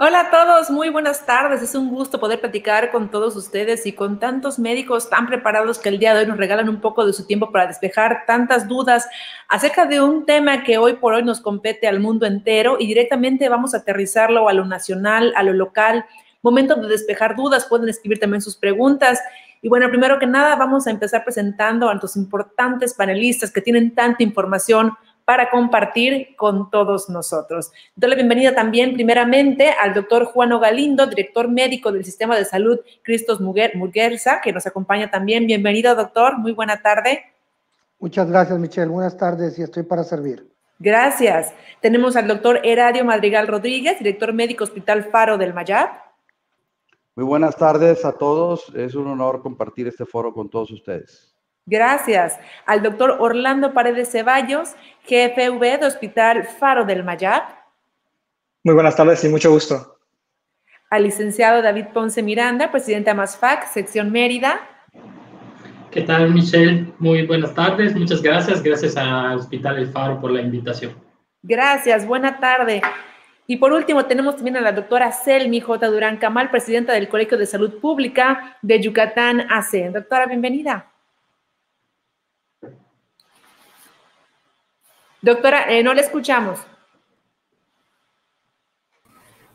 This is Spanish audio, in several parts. Hola a todos, muy buenas tardes. Es un gusto poder platicar con todos ustedes y con tantos médicos tan preparados que el día de hoy nos regalan un poco de su tiempo para despejar tantas dudas acerca de un tema que hoy por hoy nos compete al mundo entero y directamente vamos a aterrizarlo a lo nacional, a lo local. Momento de despejar dudas, pueden escribir también sus preguntas. Y bueno, primero que nada vamos a empezar presentando a nuestros importantes panelistas que tienen tanta información para compartir con todos nosotros. Doy la bienvenida también primeramente al doctor Juano Galindo, director médico del Sistema de Salud Christus Muguerza, que nos acompaña también. Bienvenido, doctor. Muy buena tarde. Muchas gracias, Michelle. Buenas tardes y estoy para servir. Gracias. Tenemos al doctor Heradio Madrigal Rodríguez, director médico Hospital Faro del Mayab. Muy buenas tardes a todos. Es un honor compartir este foro con todos ustedes. Gracias. Al doctor Orlando Paredes Ceballos, GFV de Hospital Faro del Mayab. Muy buenas tardes y mucho gusto. Al licenciado David Ponce Miranda, presidente AMASFAC, sección Mérida. ¿Qué tal, Michelle? Muy buenas tardes, muchas gracias. Gracias a Hospital El Faro por la invitación. Gracias, buena tarde. Y por último, tenemos también a la doctora Selmy J. Durán Kamal, presidenta del Colegio de Salud Pública de Yucatán AC. Doctora, bienvenida. Doctora, no la escuchamos.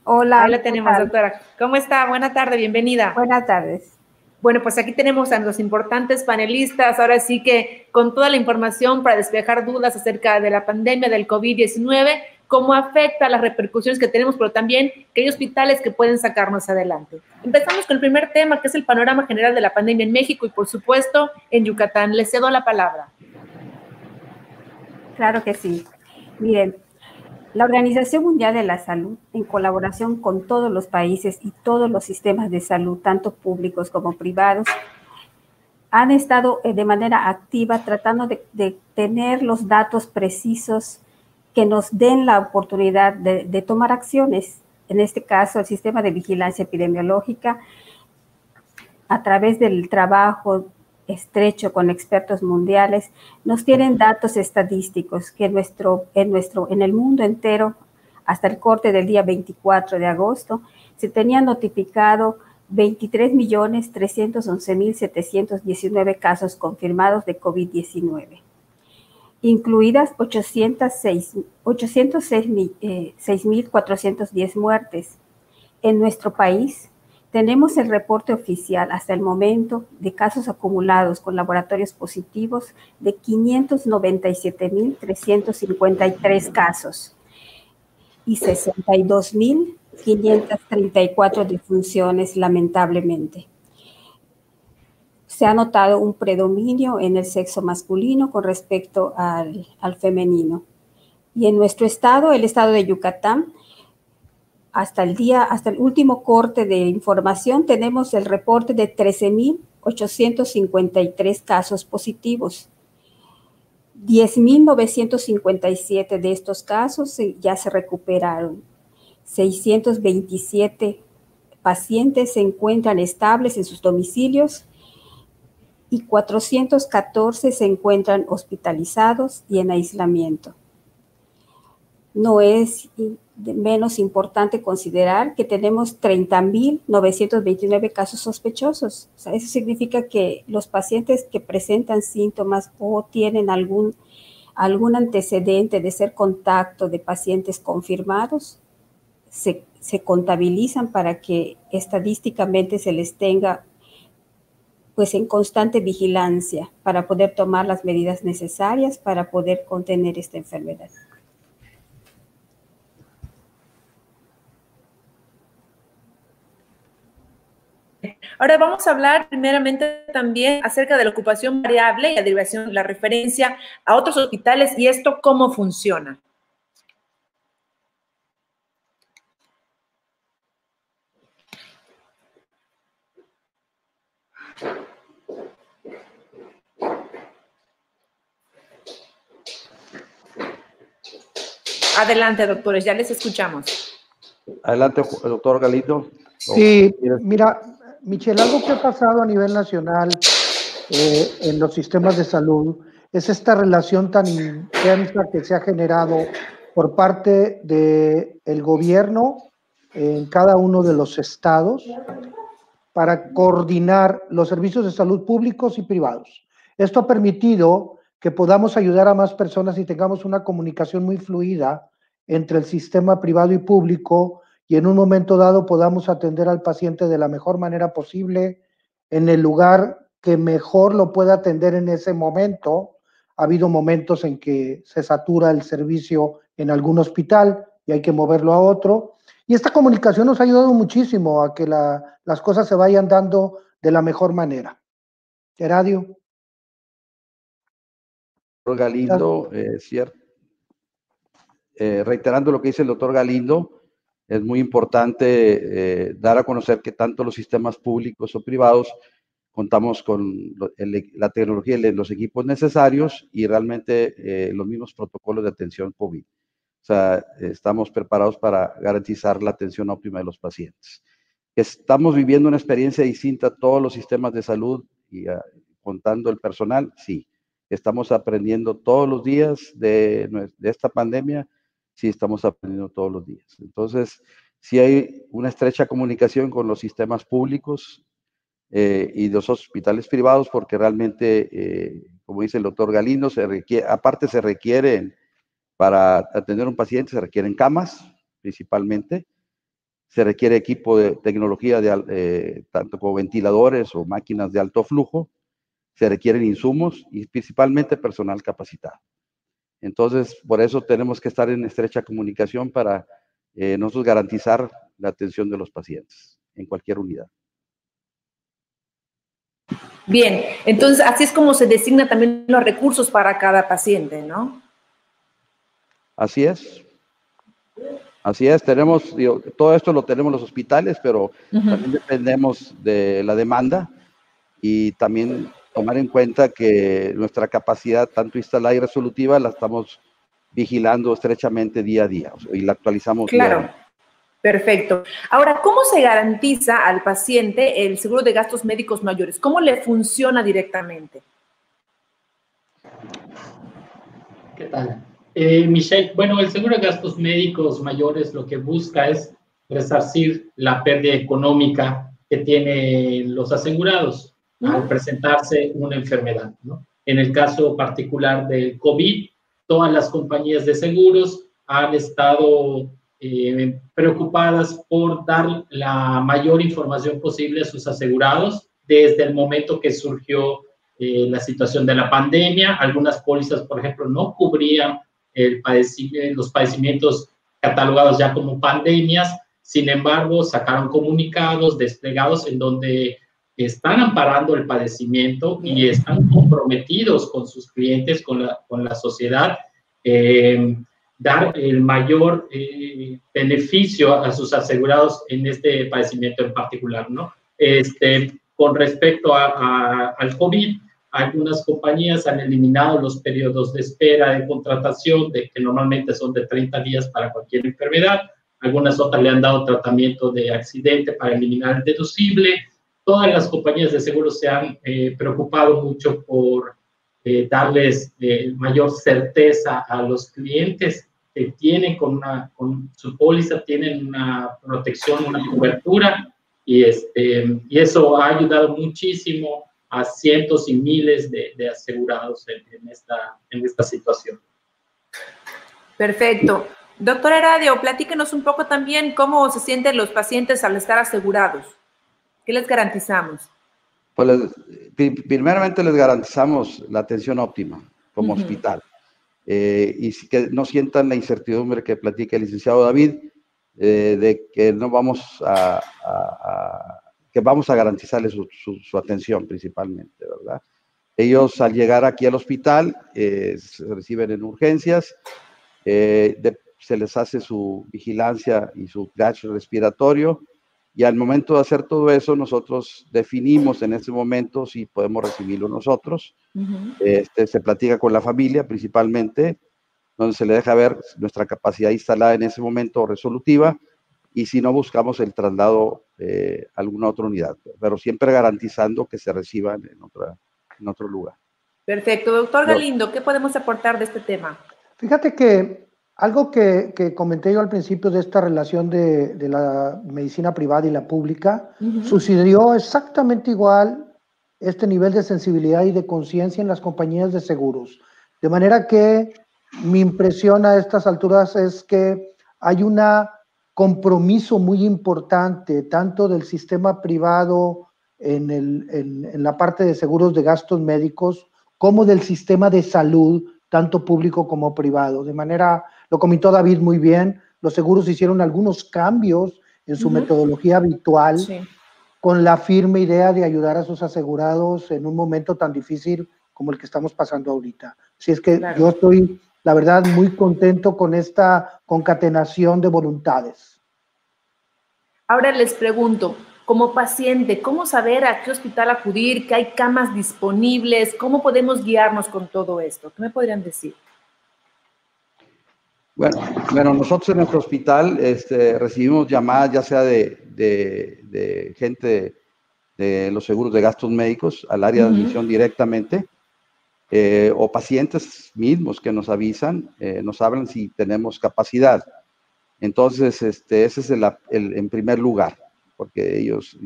Hola. Ahí la tenemos, doctora. ¿Cómo está? Buena tarde, bienvenida. Buenas tardes. Bueno, pues aquí tenemos a los importantes panelistas, ahora sí que con toda la información para despejar dudas acerca de la pandemia del COVID-19, cómo afecta las repercusiones que tenemos, pero también que hay hospitales que pueden sacarnos adelante. Empezamos con el primer tema, que es el panorama general de la pandemia en México y, por supuesto, en Yucatán. Les cedo la palabra. Claro que sí. Miren, la Organización Mundial de la Salud, en colaboración con todos los países y todos los sistemas de salud, tanto públicos como privados, han estado de manera activa tratando de tener los datos precisos que nos den la oportunidad de tomar acciones. En este caso, el sistema de vigilancia epidemiológica, a través del trabajo estrecho con expertos mundiales, nos tienen datos estadísticos que en el mundo entero, hasta el corte del día 24 de agosto, se tenían notificado 23.311.719 casos confirmados de COVID-19, incluidas 806.410 muertes. En nuestro país, tenemos el reporte oficial hasta el momento de casos acumulados con laboratorios positivos de 597.353 casos y 62.534 defunciones, lamentablemente. Se ha notado un predominio en el sexo masculino con respecto al femenino. Y en nuestro estado, el estado de Yucatán, hasta el último corte de información, tenemos el reporte de 13.853 casos positivos. 10.957 de estos casos ya se recuperaron. 627 pacientes se encuentran estables en sus domicilios y 414 se encuentran hospitalizados y en aislamiento. No es menos importante considerar que tenemos 30.929 casos sospechosos. O sea, eso significa que los pacientes que presentan síntomas o tienen algún antecedente de ser contacto de pacientes confirmados, se contabilizan para que estadísticamente se les tenga pues en constante vigilancia para poder tomar las medidas necesarias para poder contener esta enfermedad. Ahora vamos a hablar primeramente también acerca de la ocupación variable y la derivación de la referencia a otros hospitales y esto cómo funciona. Adelante, doctores, ya les escuchamos. Adelante, doctor Galindo. Sí, mira, Michelle, algo que ha pasado a nivel nacional en los sistemas de salud es esta relación tan intensa que se ha generado por parte del gobierno en cada uno de los estados para coordinar los servicios de salud públicos y privados. Esto ha permitido que podamos ayudar a más personas y tengamos una comunicación muy fluida entre el sistema privado y público, y en un momento dado podamos atender al paciente de la mejor manera posible, en el lugar que mejor lo pueda atender en ese momento. Ha habido momentos en que se satura el servicio en algún hospital y hay que moverlo a otro. Y esta comunicación nos ha ayudado muchísimo a que las cosas se vayan dando de la mejor manera. Heradio. Doctor Galindo, reiterando lo que dice el doctor Galindo, es muy importante dar a conocer que tanto los sistemas públicos o privados contamos con la tecnología y los equipos necesarios y realmente los mismos protocolos de atención COVID. O sea, estamos preparados para garantizar la atención óptima de los pacientes. ¿Estamos viviendo una experiencia distinta a todos los sistemas de salud y contando el personal? Sí. Estamos aprendiendo todos los días de esta pandemia. Sí, estamos aprendiendo todos los días. Entonces, sí hay una estrecha comunicación con los sistemas públicos y los hospitales privados, porque realmente, como dice el doctor Galindo, se requieren, para atender a un paciente, se requieren camas, principalmente, se requiere equipo de tecnología, tanto como ventiladores o máquinas de alto flujo, se requieren insumos y principalmente personal capacitado. Entonces, por eso tenemos que estar en estrecha comunicación para nosotros garantizar la atención de los pacientes en cualquier unidad. Bien, entonces así es como se designan también los recursos para cada paciente, ¿no? Así es. Así es, tenemos, digo, todo esto lo tenemos los hospitales, pero también dependemos de la demanda y también tomar en cuenta que nuestra capacidad tanto instalada y resolutiva la estamos vigilando estrechamente día a día, o sea, y la actualizamos claro. Día a día. Perfecto. Ahora, ¿cómo se garantiza al paciente el seguro de gastos médicos mayores? ¿Cómo le funciona directamente? ¿Qué tal? Michelle, bueno, el seguro de gastos médicos mayores lo que busca es resarcir la pérdida económica que tienen los asegurados al presentarse una enfermedad, ¿no? En el caso particular del COVID, todas las compañías de seguros han estado preocupadas por dar la mayor información posible a sus asegurados desde el momento que surgió la situación de la pandemia. Algunas pólizas, por ejemplo, no cubrían los padecimientos catalogados ya como pandemias, sin embargo, sacaron comunicados desplegados en donde están amparando el padecimiento y están comprometidos con sus clientes, con la sociedad, dar el mayor beneficio a sus asegurados en este padecimiento en particular, ¿no? Con respecto al COVID, algunas compañías han eliminado los periodos de espera de contratación, que normalmente son de 30 días para cualquier enfermedad. Algunas otras le han dado tratamiento de accidente para eliminar el deducible. Todas las compañías de seguros se han preocupado mucho por darles mayor certeza a los clientes que tienen con su póliza, tienen una protección, una cobertura, y eso ha ayudado muchísimo a cientos y miles de asegurados en esta situación. Perfecto. Doctora Heradio, platíquenos un poco también cómo se sienten los pacientes al estar asegurados. ¿Qué les garantizamos? Pues primeramente les garantizamos la atención óptima como hospital. Y que no sientan la incertidumbre que platica el licenciado David, de que no vamos que vamos a garantizarles su atención principalmente, ¿verdad? Ellos al llegar aquí al hospital se reciben en urgencias, se les hace su vigilancia y su gasto respiratorio, y al momento de hacer todo eso nosotros definimos en ese momento si podemos recibirlo nosotros. Se platica con la familia principalmente, donde se le deja ver nuestra capacidad instalada en ese momento resolutiva, y si no buscamos el traslado a alguna otra unidad, pero siempre garantizando que se reciban en otro lugar. Perfecto. Doctor Galindo, ¿qué podemos aportar de este tema? Fíjate que Algo que comenté yo al principio de esta relación de la medicina privada y la pública, sucedió exactamente igual este nivel de sensibilidad y de conciencia en las compañías de seguros. De manera que mi impresión a estas alturas es que hay un compromiso muy importante, tanto del sistema privado en la parte de seguros de gastos médicos, como del sistema de salud, tanto público como privado. De manera, lo comentó David muy bien, los seguros hicieron algunos cambios en su metodología habitual, con la firme idea de ayudar a sus asegurados en un momento tan difícil como el que estamos pasando ahorita. Así es que yo estoy, la verdad, muy contento con esta concatenación de voluntades. Ahora les pregunto, como paciente, ¿cómo saber a qué hospital acudir? ¿Qué hay camas disponibles? ¿Cómo podemos guiarnos con todo esto? ¿Qué me podrían decir? Bueno, nosotros en nuestro hospital recibimos llamadas ya sea de gente de los seguros de gastos médicos al área de admisión directamente, o pacientes mismos que nos avisan, nos hablan si tenemos capacidad. Entonces, ese es el en primer lugar, porque ellos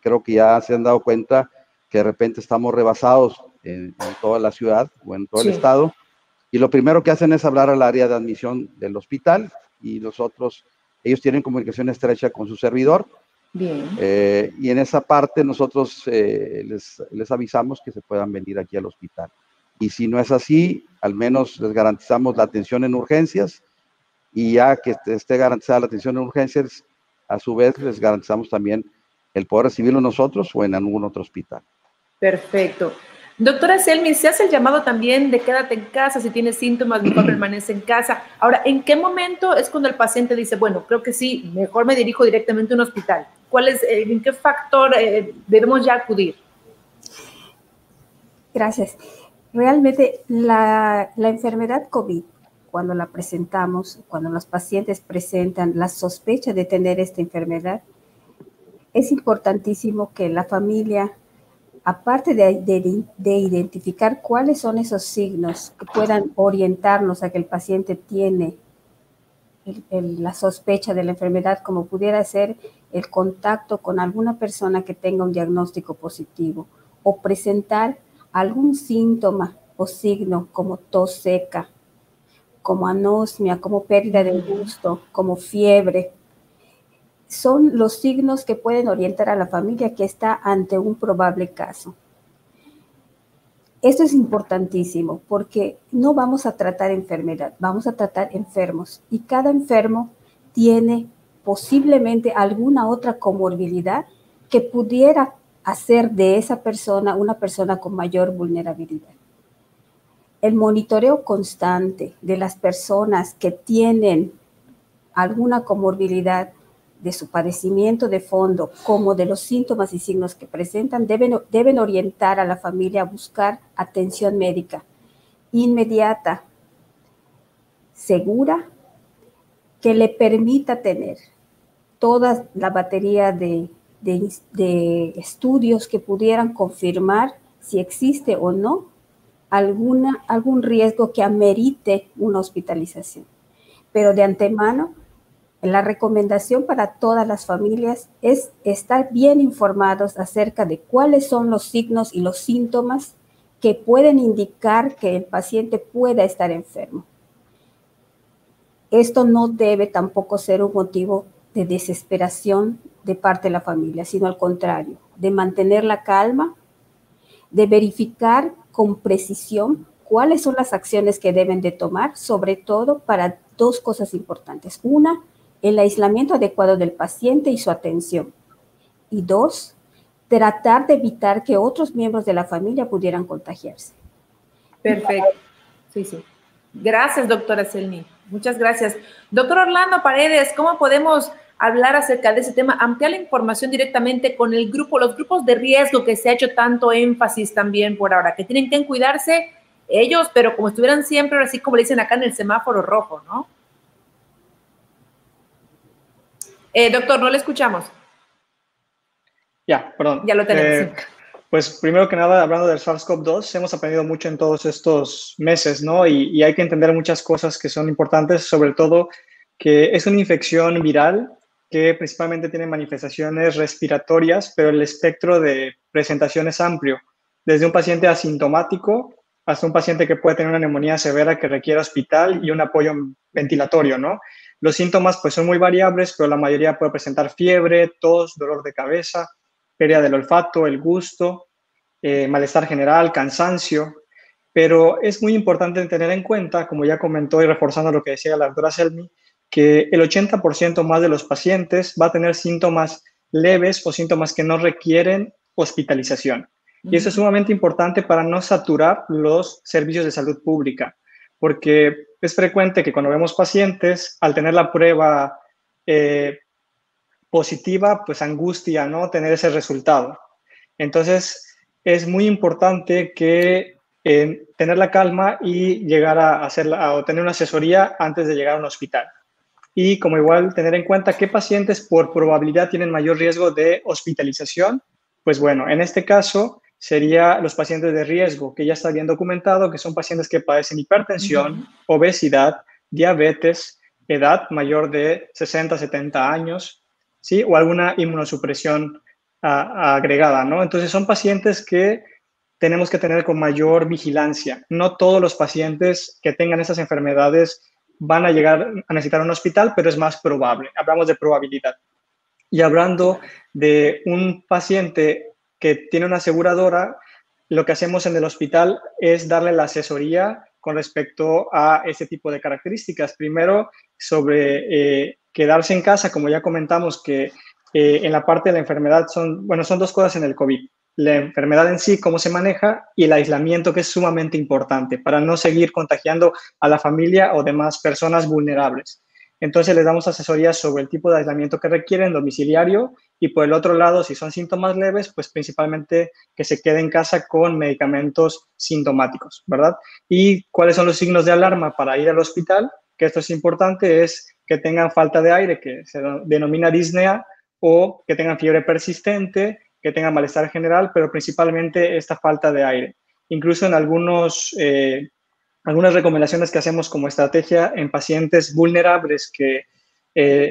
creo que ya se han dado cuenta que de repente estamos rebasados en toda la ciudad o en todo el estado, y lo primero que hacen es hablar al área de admisión del hospital, y nosotros, ellos tienen comunicación estrecha con su servidor. Bien. Y en esa parte nosotros les avisamos que se puedan venir aquí al hospital. Y si no es así, al menos les garantizamos la atención en urgencias, y ya que esté garantizada la atención en urgencias, a su vez les garantizamos también el poder recibirlo nosotros o en algún otro hospital. Perfecto. Doctora Selmy, se hace el llamado también de quédate en casa, si tienes síntomas, mejor permanece en casa. Ahora, ¿en qué momento es cuando el paciente dice, bueno, creo que sí, mejor me dirijo directamente a un hospital? ¿Cuál es, en qué factor debemos ya acudir? Gracias. Realmente la enfermedad COVID, cuando la presentamos, cuando los pacientes presentan la sospecha de tener esta enfermedad, es importantísimo que la familia, aparte de identificar cuáles son esos signos que puedan orientarnos a que el paciente tiene la sospecha de la enfermedad, como pudiera ser el contacto con alguna persona que tenga un diagnóstico positivo o presentar algún síntoma o signo como tos seca, como anosmia, como pérdida del gusto, como fiebre. Son los signos que pueden orientar a la familia que está ante un probable caso. Esto es importantísimo porque no vamos a tratar enfermedad, vamos a tratar enfermos. Y cada enfermo tiene posiblemente alguna otra comorbilidad que pudiera hacer de esa persona una persona con mayor vulnerabilidad. El monitoreo constante de las personas que tienen alguna comorbilidad de su padecimiento de fondo, como de los síntomas y signos que presentan, deben orientar a la familia a buscar atención médica inmediata, segura, que le permita tener toda la batería de estudios que pudieran confirmar si existe o no algún riesgo que amerite una hospitalización. Pero de antemano, la recomendación para todas las familias es estar bien informados acerca de cuáles son los signos y los síntomas que pueden indicar que el paciente pueda estar enfermo. Esto no debe tampoco ser un motivo de desesperación de parte de la familia, sino al contrario, de mantener la calma, de verificar con precisión cuáles son las acciones que deben de tomar, sobre todo para dos cosas importantes. Una, el aislamiento adecuado del paciente y su atención. Y dos, tratar de evitar que otros miembros de la familia pudieran contagiarse. Perfecto. Sí, sí. Gracias, doctora Selmy. Muchas gracias. Doctor Orlando Paredes, ¿cómo podemos hablar acerca de ese tema? Ampliar la información directamente con el grupo, los grupos de riesgo que se ha hecho tanto énfasis también por ahora, que tienen que cuidarse ellos, pero como estuvieran siempre, así como le dicen acá en el semáforo rojo, ¿no? Doctor, no le escuchamos. Ya, perdón. Ya lo tenemos. Pues primero que nada, hablando del SARS-CoV-2, hemos aprendido mucho en todos estos meses, ¿no? Y hay que entender muchas cosas que son importantes, sobre todo que es una infección viral que principalmente tiene manifestaciones respiratorias, pero el espectro de presentación es amplio, desde un paciente asintomático hasta un paciente que puede tener una neumonía severa que requiere hospital y un apoyo ventilatorio, ¿no? Los síntomas pues son muy variables, pero la mayoría puede presentar fiebre, tos, dolor de cabeza, pérdida del olfato, el gusto, malestar general, cansancio. Pero es muy importante tener en cuenta, como ya comentó y reforzando lo que decía la doctora Selmy, que el 80% más de los pacientes va a tener síntomas leves o síntomas que no requieren hospitalización. Y eso es sumamente importante para no saturar los servicios de salud pública, porque es frecuente que cuando vemos pacientes, al tener la prueba positiva, pues angustia, ¿no? Tener ese resultado. Entonces, es muy importante que tener la calma y llegar a obtener una asesoría antes de llegar a un hospital. Y como igual tener en cuenta qué pacientes por probabilidad tienen mayor riesgo de hospitalización, pues bueno, en este caso sería los pacientes de riesgo, que ya está bien documentado, que son pacientes que padecen hipertensión, obesidad, diabetes, edad mayor de 60, 70 años, ¿sí? O alguna inmunosupresión agregada, ¿no? Entonces, son pacientes que tenemos que tener con mayor vigilancia. No todos los pacientes que tengan estas enfermedades van a llegar a necesitar un hospital, pero es más probable. Hablamos de probabilidad. Y hablando de un paciente que tiene una aseguradora, lo que hacemos en el hospital es darle la asesoría con respecto a este tipo de características. Primero, sobre quedarse en casa, como ya comentamos, que en la parte de la enfermedad son dos cosas en el COVID. La enfermedad en sí, cómo se maneja, y el aislamiento, que es sumamente importante para no seguir contagiando a la familia o demás personas vulnerables. Entonces, les damos asesorías sobre el tipo de aislamiento que requieren, domiciliario, y por el otro lado, si son síntomas leves, pues principalmente que se quede en casa con medicamentos sintomáticos, ¿verdad? Y cuáles son los signos de alarma para ir al hospital, que esto es importante, es que tengan falta de aire, que se denomina disnea, o que tengan fiebre persistente, que tengan malestar general, pero principalmente esta falta de aire. Incluso en algunas recomendaciones que hacemos como estrategia en pacientes vulnerables que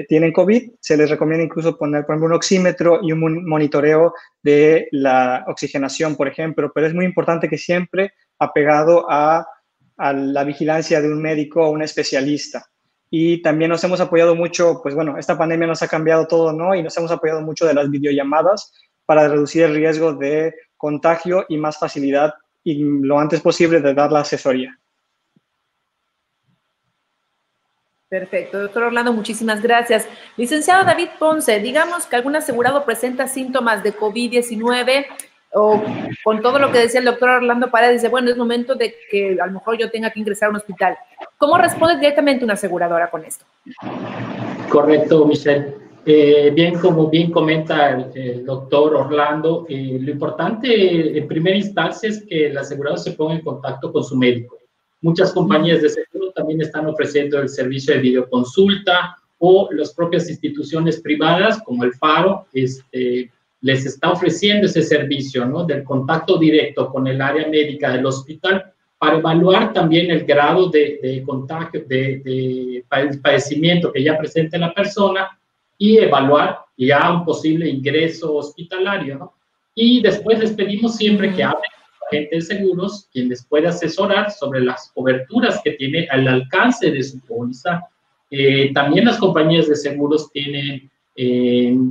tienen COVID, se les recomienda incluso poner, por ejemplo, un oxímetro y un monitoreo de la oxigenación, por ejemplo. Pero es muy importante que siempre apegado a la vigilancia de un médico o un especialista. Y también nos hemos apoyado mucho, pues bueno, esta pandemia nos ha cambiado todo, ¿no? Y nos hemos apoyado mucho de las videollamadas para reducir el riesgo de contagio y más facilidad y lo antes posible de dar la asesoría. Perfecto. Doctor Orlando, muchísimas gracias. Licenciado David Ponce, digamos que algún asegurado presenta síntomas de COVID-19 o con todo lo que decía el doctor Orlando Paredes, dice, bueno, es momento de que a lo mejor yo tenga que ingresar a un hospital. ¿Cómo responde directamente una aseguradora con esto? Correcto, Michelle. Como bien comenta el doctor Orlando, lo importante en primera instancia es que el asegurado se ponga en contacto con su médico. Muchas compañías de seguro también están ofreciendo el servicio de videoconsulta o las propias instituciones privadas, como el Faro, les está ofreciendo ese servicio, ¿no? Del contacto directo con el área médica del hospital para evaluar también el grado de contagio, de padecimiento que ya presenta la persona y evaluar ya un posible ingreso hospitalario, ¿no? Y después les pedimos siempre que hablen gente de seguros, quien les puede asesorar sobre las coberturas que tiene al alcance de su póliza. También las compañías de seguros tienen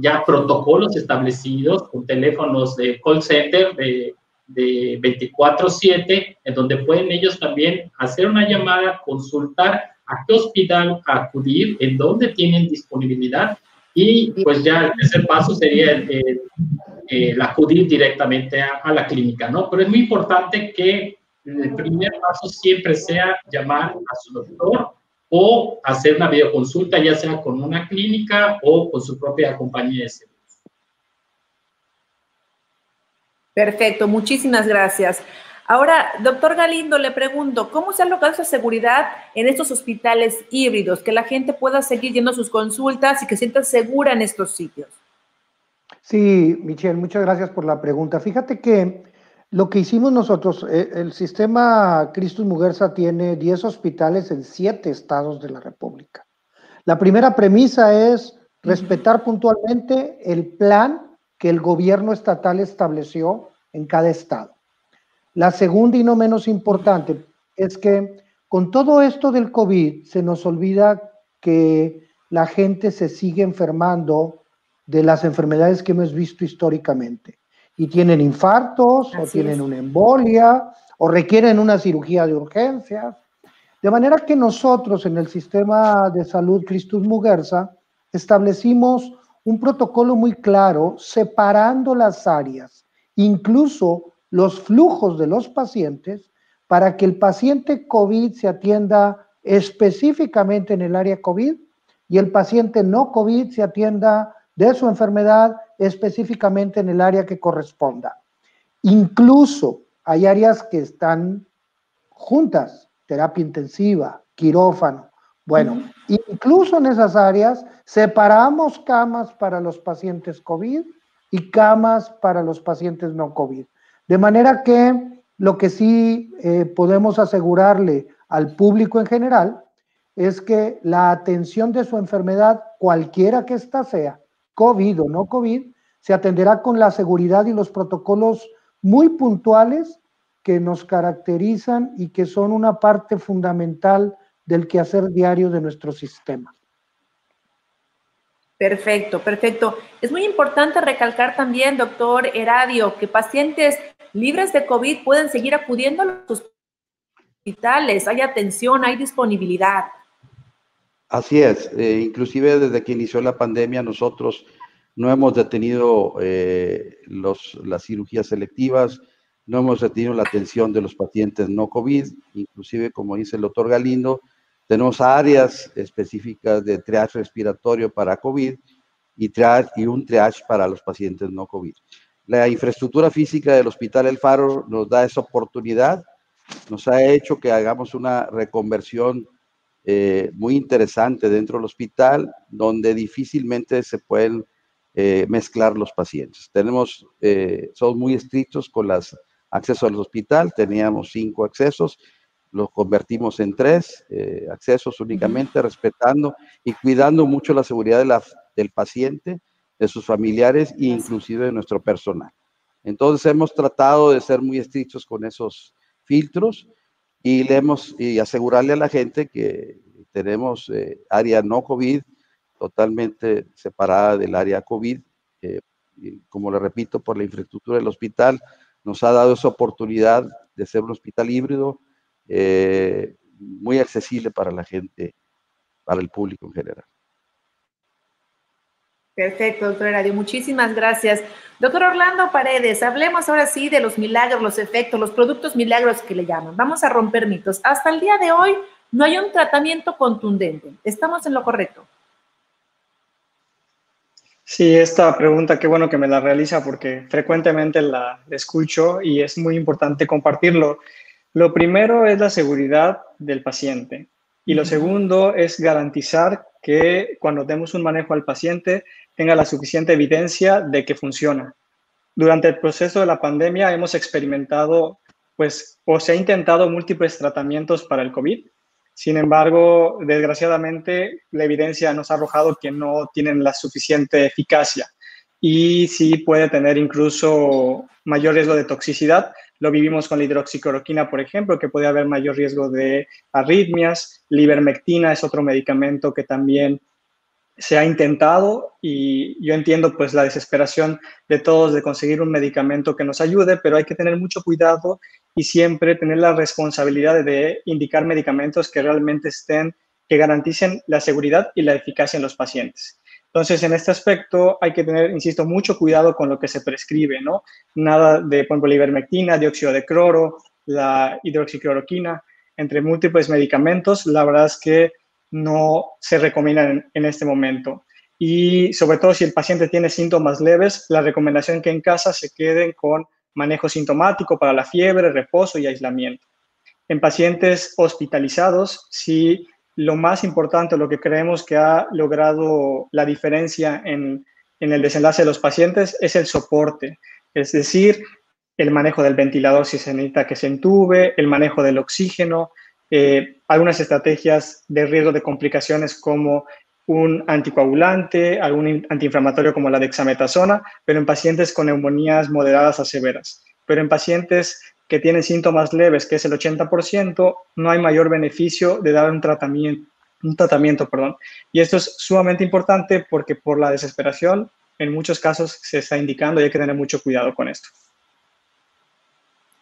ya protocolos establecidos con teléfonos de call center de 24/7, en donde pueden ellos también hacer una llamada, consultar a qué hospital acudir, en dónde tienen disponibilidad, y pues ya el tercer paso sería el acudir directamente a la clínica, ¿no? Pero es muy importante que el primer paso siempre sea llamar a su doctor o hacer una videoconsulta, ya sea con una clínica o con su propia compañía de seguros. Perfecto, muchísimas gracias. Ahora, doctor Galindo, le pregunto, ¿cómo se ha logrado esa seguridad en estos hospitales híbridos? Que la gente pueda seguir yendo a sus consultas y que se sienta segura en estos sitios. Sí, Michelle, muchas gracias por la pregunta. Fíjate que lo que hicimos nosotros, el sistema Christus Muguerza tiene 10 hospitales en 7 estados de la República. La primera premisa es respetar puntualmente el plan que el gobierno estatal estableció en cada estado. La segunda y no menos importante es que con todo esto del COVID se nos olvida que la gente se sigue enfermando de las enfermedades que hemos visto históricamente. Y tienen infartos, o tienen una embolia, o requieren una cirugía de urgencias. De manera que nosotros en el sistema de salud Christus Muguerza establecimos un protocolo muy claro, separando las áreas, incluso los flujos de los pacientes, para que el paciente COVID se atienda específicamente en el área COVID y el paciente no COVID se atienda de su enfermedad específicamente en el área que corresponda. Incluso hay áreas que están juntas, terapia intensiva, quirófano. Bueno, incluso en esas áreas separamos camas para los pacientes COVID y camas para los pacientes no COVID. De manera que lo que sí podemos asegurarle al público en general es que la atención de su enfermedad, cualquiera que ésta sea, COVID o no COVID, se atenderá con la seguridad y los protocolos muy puntuales que nos caracterizan y que son una parte fundamental del quehacer diario de nuestro sistema. Perfecto, perfecto. Es muy importante recalcar también, doctor Heradio, que pacientes libres de COVID pueden seguir acudiendo a los hospitales. Hay atención, hay disponibilidad. Así es, inclusive desde que inició la pandemia nosotros no hemos detenido las cirugías selectivas, no hemos detenido la atención de los pacientes no COVID, inclusive como dice el doctor Galindo, tenemos áreas específicas de triage respiratorio para COVID y un triage para los pacientes no COVID. La infraestructura física del Hospital El Faro nos da esa oportunidad, nos ha hecho que hagamos una reconversión muy interesante dentro del hospital, donde difícilmente se pueden mezclar los pacientes. Tenemos, somos muy estrictos con los accesos al hospital, teníamos 5 accesos, los convertimos en 3 accesos únicamente, respetando y cuidando mucho la seguridad de del paciente, de sus familiares e inclusive de nuestro personal. Entonces hemos tratado de ser muy estrictos con esos filtros y asegurarle a la gente que tenemos área no COVID totalmente separada del área COVID. Como le repito, por la infraestructura del hospital nos ha dado esa oportunidad de ser un hospital híbrido muy accesible para la gente, para el público en general. Perfecto, doctor Heradio, muchísimas gracias. Doctor Orlando Paredes, hablemos ahora sí de los milagros, los efectos, los productos milagros que le llaman. Vamos a romper mitos. Hasta el día de hoy no hay un tratamiento contundente. ¿Estamos en lo correcto? Sí, esta pregunta, qué bueno que me la realiza porque frecuentemente la escucho y es muy importante compartirlo. Lo primero es la seguridad del paciente y lo segundo es garantizar que cuando demos un manejo al paciente tenga la suficiente evidencia de que funciona. Durante el proceso de la pandemia hemos experimentado, pues, o se ha intentado múltiples tratamientos para el COVID. Sin embargo, desgraciadamente, la evidencia nos ha arrojado que no tienen la suficiente eficacia y sí puede tener incluso mayor riesgo de toxicidad. Lo vivimos con la hidroxicloroquina, por ejemplo, que puede haber mayor riesgo de arritmias. La ivermectina es otro medicamento que también se ha intentado y yo entiendo pues la desesperación de todos de conseguir un medicamento que nos ayude, pero hay que tener mucho cuidado y siempre tener la responsabilidad de indicar medicamentos que realmente que garanticen la seguridad y la eficacia en los pacientes. Entonces, en este aspecto hay que tener, insisto, mucho cuidado con lo que se prescribe, ¿no? Nada de, por ejemplo, la ivermectina, dióxido de cloro, la hidroxicloroquina, entre múltiples medicamentos, la verdad es que no se recomiendan en este momento. Y sobre todo si el paciente tiene síntomas leves, la recomendación es que en casa se queden con manejo sintomático para la fiebre, reposo y aislamiento. En pacientes hospitalizados, sí. Lo más importante, lo que creemos que ha logrado la diferencia en en el desenlace de los pacientes es el soporte, es decir, el manejo del ventilador si se necesita que se entube, el manejo del oxígeno, algunas estrategias de riesgo de complicaciones como un anticoagulante, algún antiinflamatorio como la dexametasona, pero en pacientes con neumonías moderadas a severas. Pero en pacientes que tienen síntomas leves, que es el 80%, no hay mayor beneficio de dar un tratamiento. Y esto es sumamente importante porque por la desesperación, en muchos casos se está indicando y hay que tener mucho cuidado con esto.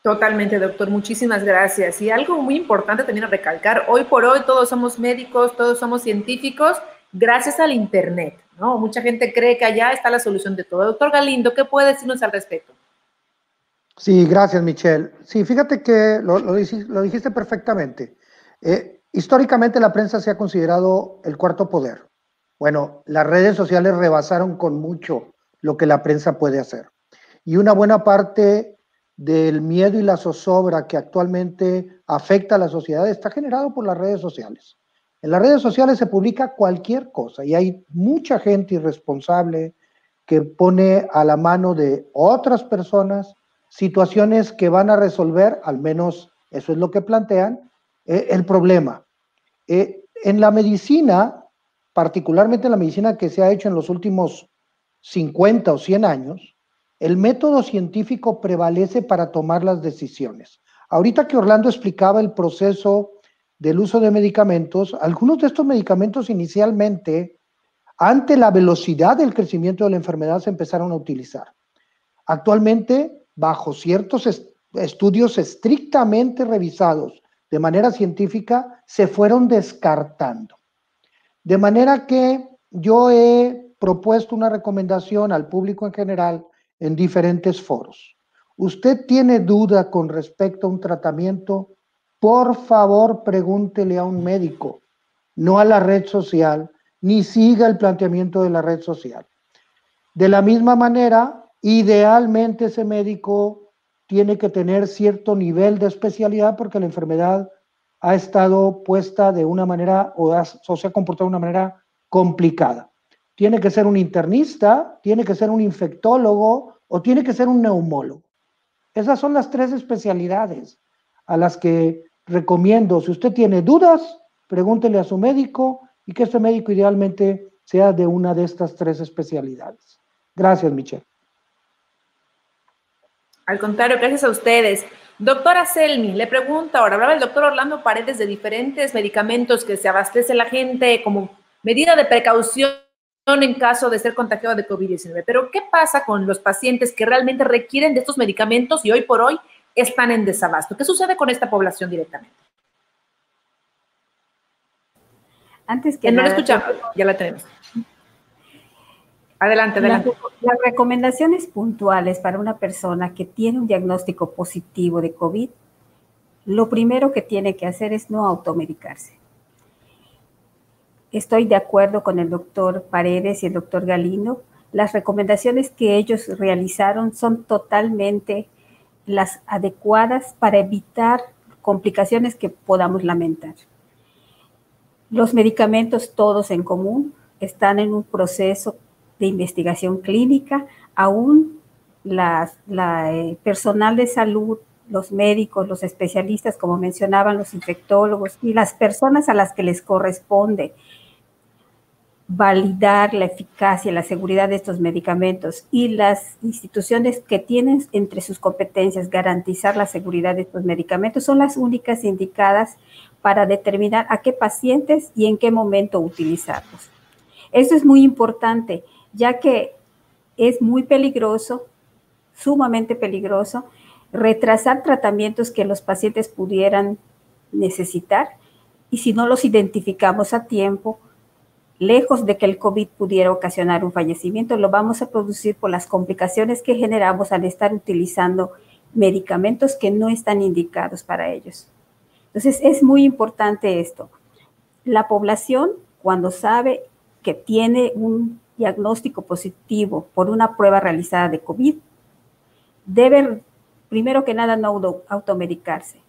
Totalmente, doctor. Muchísimas gracias. Y algo muy importante también a recalcar, hoy por hoy todos somos médicos, todos somos científicos, gracias al Internet, ¿no? Mucha gente cree que allá está la solución de todo. Doctor Galindo, ¿qué puede decirnos al respecto? Sí, gracias, Michelle. Sí, fíjate que lo dijiste perfectamente. Históricamente la prensa se ha considerado el cuarto poder. Bueno, las redes sociales rebasaron con mucho lo que la prensa puede hacer. Y una buena parte del miedo y la zozobra que actualmente afecta a la sociedad está generado por las redes sociales. En las redes sociales se publica cualquier cosa y hay mucha gente irresponsable que pone a la mano de otras personas situaciones que van a resolver, al menos eso es lo que plantean, el problema. En la medicina, particularmente en la medicina que se ha hecho en los últimos 50 o 100 años, el método científico prevalece para tomar las decisiones. Ahorita que Orlando explicaba el proceso del uso de medicamentos, algunos de estos medicamentos inicialmente, ante la velocidad del crecimiento de la enfermedad, se empezaron a utilizar. Actualmente, bajo ciertos estudios estrictamente revisados de manera científica, se fueron descartando. De manera que yo he propuesto una recomendación al público en general en diferentes foros. ¿Usted tiene duda con respecto a un tratamiento? Por favor, pregúntele a un médico, no a la red social, ni siga el planteamiento de la red social. De la misma manera, idealmente ese médico tiene que tener cierto nivel de especialidad porque la enfermedad ha estado puesta de una manera o se ha comportado de una manera complicada. Tiene que ser un internista, tiene que ser un infectólogo o tiene que ser un neumólogo. Esas son las tres especialidades a las que recomiendo. Si usted tiene dudas, pregúntele a su médico y que este médico idealmente sea de una de estas tres especialidades. Gracias, Michelle. Al contrario, gracias a ustedes. Doctora Selmy, le pregunto ahora, hablaba el doctor Orlando Paredes de diferentes medicamentos que se abastece la gente como medida de precaución en caso de ser contagiado de COVID-19. Pero, ¿qué pasa con los pacientes que realmente requieren de estos medicamentos y hoy por hoy están en desabasto? ¿Qué sucede con esta población directamente? Antes que nada, no la escuchamos, ya la tenemos. Adelante, adelante. Las recomendaciones puntuales para una persona que tiene un diagnóstico positivo de COVID, lo primero que tiene que hacer es no automedicarse. Estoy de acuerdo con el doctor Paredes y el doctor Galindo. Las recomendaciones que ellos realizaron son totalmente las adecuadas para evitar complicaciones que podamos lamentar. Los medicamentos todos en común están en un proceso de investigación clínica. Aún personal de salud, los médicos, los especialistas, como mencionaban, los infectólogos y las personas a las que les corresponde validar la eficacia y la seguridad de estos medicamentos y las instituciones que tienen entre sus competencias garantizar la seguridad de estos medicamentos son las únicas indicadas para determinar a qué pacientes y en qué momento utilizarlos. Esto es muy importante, ya que es muy peligroso, sumamente peligroso, retrasar tratamientos que los pacientes pudieran necesitar y si no los identificamos a tiempo, lejos de que el COVID pudiera ocasionar un fallecimiento, lo vamos a producir por las complicaciones que generamos al estar utilizando medicamentos que no están indicados para ellos. Entonces, es muy importante esto. La población, cuando sabe que tiene un diagnóstico positivo por una prueba realizada de COVID, debe, primero que nada, no automedicarse.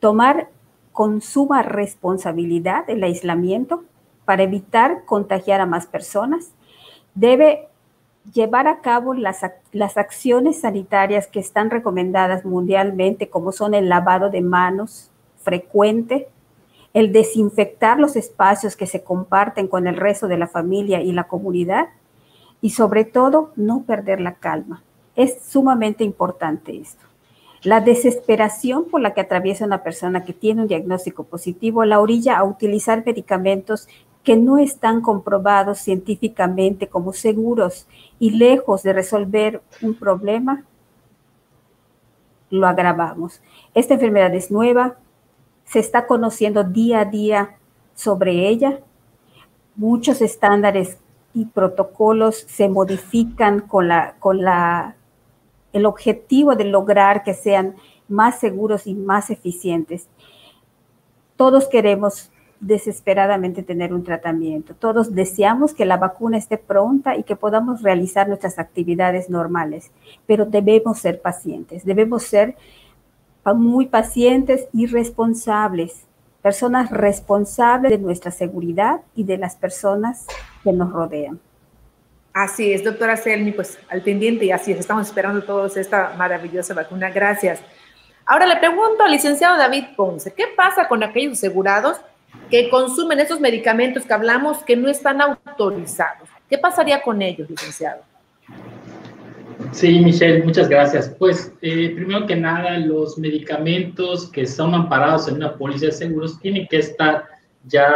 Tomar con suma responsabilidad el aislamiento para evitar contagiar a más personas, debe llevar a cabo las acciones sanitarias que están recomendadas mundialmente, como son el lavado de manos frecuente, el desinfectar los espacios que se comparten con el resto de la familia y la comunidad, y sobre todo no perder la calma. Es sumamente importante esto. La desesperación por la que atraviesa una persona que tiene un diagnóstico positivo la orilla a utilizar medicamentos que no están comprobados científicamente como seguros, y lejos de resolver un problema, lo agravamos. Esta enfermedad es nueva, se está conociendo día a día sobre ella, muchos estándares y protocolos se modifican con el objetivo de lograr que sean más seguros y más eficientes. Todos queremos desesperadamente tener un tratamiento. Todos deseamos que la vacuna esté pronta y que podamos realizar nuestras actividades normales, pero debemos ser pacientes, debemos ser muy pacientes y responsables, personas responsables de nuestra seguridad y de las personas que nos rodean. Así es, doctora Selmy, pues al pendiente, y así es, estamos esperando todos esta maravillosa vacuna. Gracias. Ahora le pregunto al licenciado David Ponce, ¿qué pasa con aquellos asegurados que consumen esos medicamentos que hablamos que no están autorizados? ¿Qué pasaría con ellos, licenciado? Sí, Michelle, muchas gracias. Pues, primero que nada, los medicamentos que son amparados en una póliza de seguros tienen que estar ya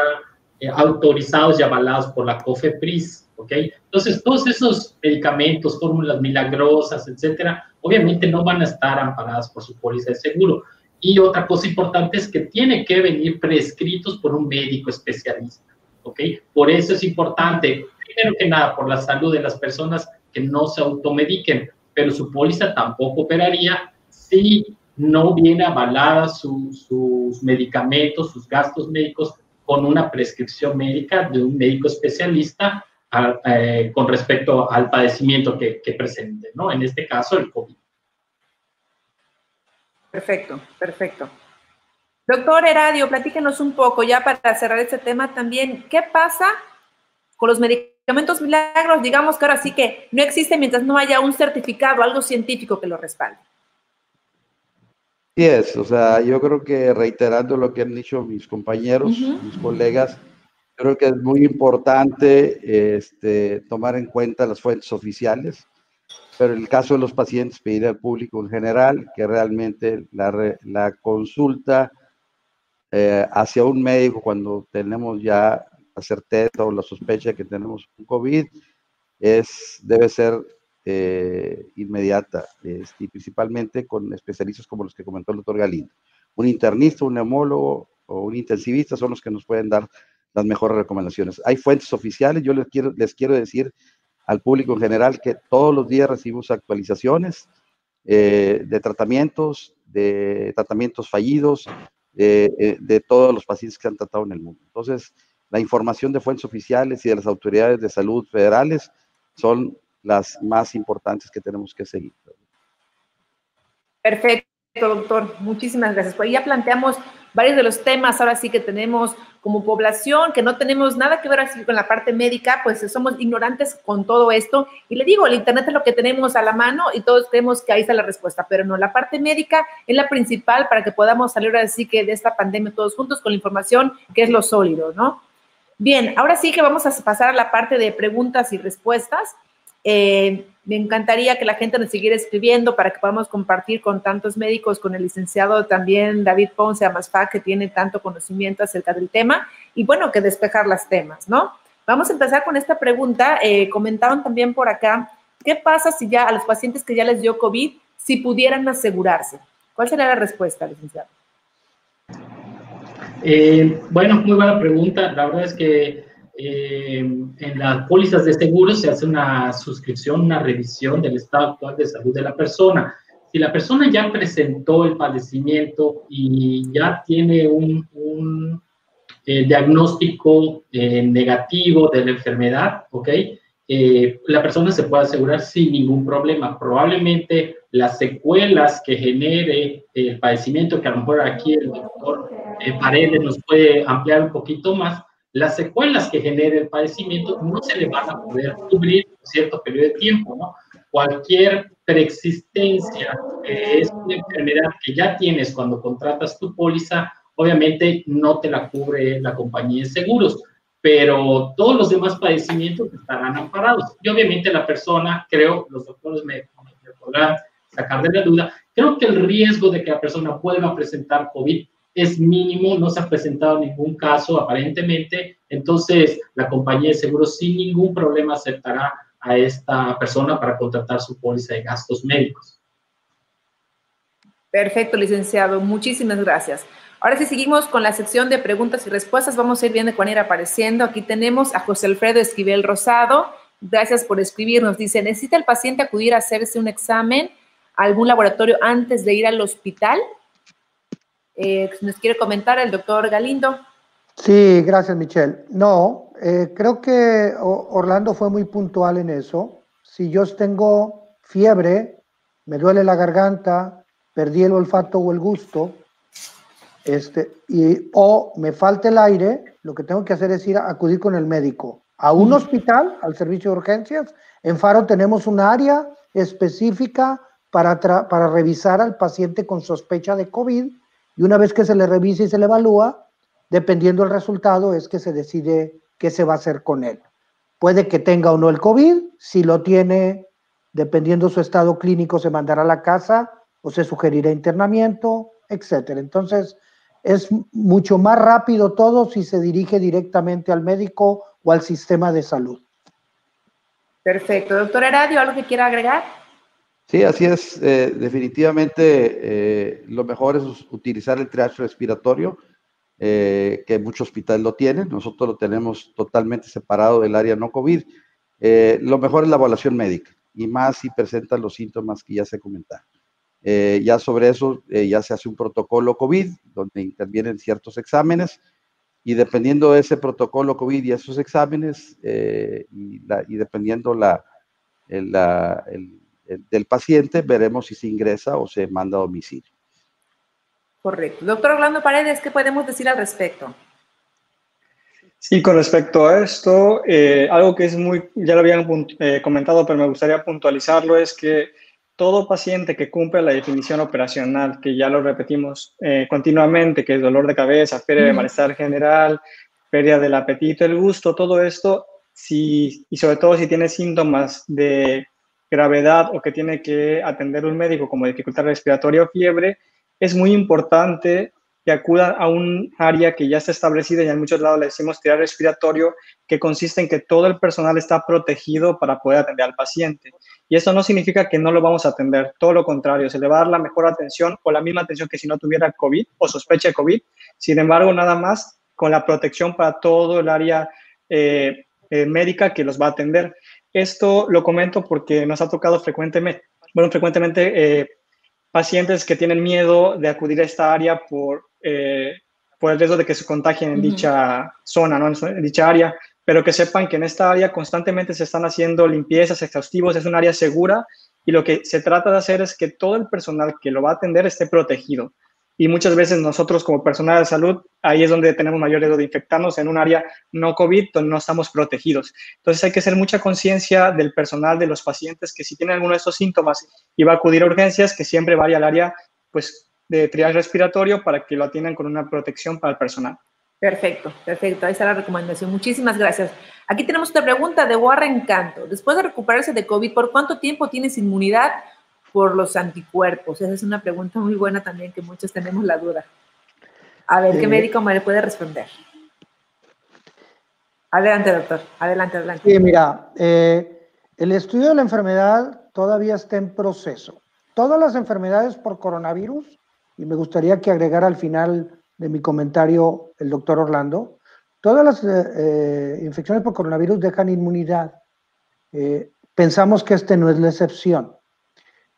autorizados y avalados por la COFEPRIS, ¿ok? Entonces, todos esos medicamentos, fórmulas milagrosas, etcétera, obviamente no van a estar amparadas por su póliza de seguro. Y otra cosa importante es que tienen que venir prescritos por un médico especialista, ¿ok? Por eso es importante, primero que nada, por la salud de las personas, que no se automediquen, pero su póliza tampoco operaría si no viene avalada sus medicamentos, sus gastos médicos, con una prescripción médica de un médico especialista con respecto al padecimiento que presente, ¿no? En este caso, el COVID. Perfecto, perfecto. Doctor Heradio, platíquenos un poco ya para cerrar este tema también. ¿Qué pasa con los medicamentos milagros? Digamos que ahora sí que no existen mientras no haya un certificado, algo científico que lo respalde. Sí, es, o sea, yo creo que reiterando lo que han dicho mis compañeros, mis colegas, creo que es muy importante tomar en cuenta las fuentes oficiales. Pero en el caso de los pacientes, pedir al público en general que realmente la consulta hacia un médico cuando tenemos ya la certeza o la sospecha que tenemos un COVID debe ser inmediata, y principalmente con especialistas como los que comentó el doctor Galindo. Un internista, un neumólogo o un intensivista son los que nos pueden dar las mejores recomendaciones. Hay fuentes oficiales, yo les quiero decir al público en general que todos los días recibimos actualizaciones de tratamientos fallidos, de todos los pacientes que se han tratado en el mundo. Entonces, la información de fuentes oficiales y de las autoridades de salud federales son las más importantes que tenemos que seguir. Perfecto, doctor. Muchísimas gracias. Pues ya planteamos varios de los temas ahora sí que tenemos como población, que no tenemos nada que ver así con la parte médica, pues somos ignorantes con todo esto. Y le digo, el internet es lo que tenemos a la mano y todos creemos que ahí está la respuesta, pero no, la parte médica es la principal para que podamos salir así que de esta pandemia todos juntos con la información que es lo sólido, ¿no? Bien, ahora sí que vamos a pasar a la parte de preguntas y respuestas. Me encantaría que la gente nos siguiera escribiendo para que podamos compartir con tantos médicos, con el licenciado también David Ponce, AMASFAC, que tiene tanto conocimiento acerca del tema, y bueno, que despejar los temas, ¿no? Vamos a empezar con esta pregunta. Comentaron también por acá, ¿qué pasa si ya a los pacientes que ya les dio COVID, si pudieran asegurarse? ¿Cuál sería la respuesta, licenciado? Bueno, muy buena pregunta. La verdad es que en las pólizas de seguros se hace una suscripción, una revisión del estado actual de salud de la persona. Si la persona ya presentó el padecimiento y ya tiene un diagnóstico negativo de la enfermedad, ¿ok? La persona se puede asegurar sin ningún problema. Probablemente las secuelas que genere el padecimiento, que a lo mejor aquí el doctor Paredes nos puede ampliar un poquito más, las secuelas que genere el padecimiento no se le van a poder cubrir en cierto periodo de tiempo, ¿no? Cualquier preexistencia, que es una enfermedad que ya tienes cuando contratas tu póliza, obviamente no te la cubre la compañía de seguros, pero todos los demás padecimientos estarán amparados. Y obviamente la persona, creo, los doctores me podrán sacar de la duda, creo que el riesgo de que la persona vuelva a presentar COVID es mínimo, no se ha presentado ningún caso aparentemente, entonces la compañía de seguros sin ningún problema aceptará a esta persona para contratar su póliza de gastos médicos. Perfecto, licenciado, muchísimas gracias. Ahora sí seguimos con la sección de preguntas y respuestas, vamos a ir viendo cuál irá apareciendo. Aquí tenemos a José Alfredo Esquivel Rosado, gracias por escribirnos, dice, ¿necesita el paciente acudir a hacerse un examen a algún laboratorio antes de ir al hospital? Nos quiere comentar el doctor Galindo. Sí, gracias, Michelle. No, creo que Orlando fue muy puntual en eso. Si yo tengo fiebre, me duele la garganta, perdí el olfato o el gusto, o me falta el aire, lo que tengo que hacer es acudir con el médico a un hospital, al servicio de urgencias. En Faro tenemos un área específica para revisar al paciente con sospecha de COVID. Y una vez que se le revisa y se le evalúa, dependiendo del resultado, es que se decide qué se va a hacer con él. Puede que tenga o no el COVID, si lo tiene, dependiendo su estado clínico, se mandará a la casa o se sugerirá internamiento, etc. Entonces, es mucho más rápido todo si se dirige directamente al médico o al sistema de salud. Perfecto. Doctor Heradio, ¿algo que quiera agregar? Sí, así es. Definitivamente lo mejor es utilizar el triaje respiratorio, que muchos hospitales lo tienen. Nosotros lo tenemos totalmente separado del área no COVID. Lo mejor es la evaluación médica, y más si presentan los síntomas que ya se comentaron. Ya sobre eso ya se hace un protocolo COVID, donde intervienen ciertos exámenes, y dependiendo de ese protocolo COVID y esos exámenes, y dependiendo del paciente, veremos si se ingresa o se manda a domicilio. Correcto. Doctor Orlando Paredes, ¿qué podemos decir al respecto? Sí, con respecto a esto, algo que es ya lo habían comentado, pero me gustaría puntualizarlo, es que todo paciente que cumple la definición operacional, que ya lo repetimos continuamente, que es dolor de cabeza, pérdida de malestar general, pérdida del apetito, el gusto, todo esto, y sobre todo si tiene síntomas de gravedad o que tiene que atender un médico como dificultad respiratoria o fiebre, es muy importante que acudan a un área que ya está establecida, y en muchos lados le decimos triaje respiratorio, que consiste en que todo el personal está protegido para poder atender al paciente. Y eso no significa que no lo vamos a atender, todo lo contrario, se le va a dar la mejor atención o la misma atención que si no tuviera COVID o sospecha de COVID, sin embargo, nada más con la protección para todo el área médica que los va a atender. Esto lo comento porque nos ha tocado frecuentemente pacientes que tienen miedo de acudir a esta área por el riesgo de que se contagien en dicha zona, ¿no? En dicha área, pero que sepan que en esta área constantemente se están haciendo limpiezas exhaustivas, es un área segura, y lo que se trata de hacer es que todo el personal que lo va a atender esté protegido. Y muchas veces nosotros como personal de salud, ahí es donde tenemos mayor riesgo de infectarnos en un área no COVID, donde no estamos protegidos. Entonces hay que hacer mucha conciencia del personal, de los pacientes, que si tienen alguno de estos síntomas y va a acudir a urgencias, que siempre vaya al área de triaje respiratorio para que lo atiendan con una protección para el personal. Perfecto, perfecto. Ahí está la recomendación. Muchísimas gracias. Aquí tenemos una pregunta de Warren Canto. Después de recuperarse de COVID, ¿por cuánto tiempo tienes inmunidad por los anticuerpos? Esa es una pregunta muy buena también, que muchos tenemos la duda. A ver, ¿qué médico me puede responder? Adelante, doctor. Adelante, adelante. Sí, mira, el estudio de la enfermedad todavía está en proceso. Todas las enfermedades por coronavirus, y me gustaría que agregara al final de mi comentario el doctor Orlando, todas las infecciones por coronavirus dejan inmunidad. Pensamos que este no es la excepción.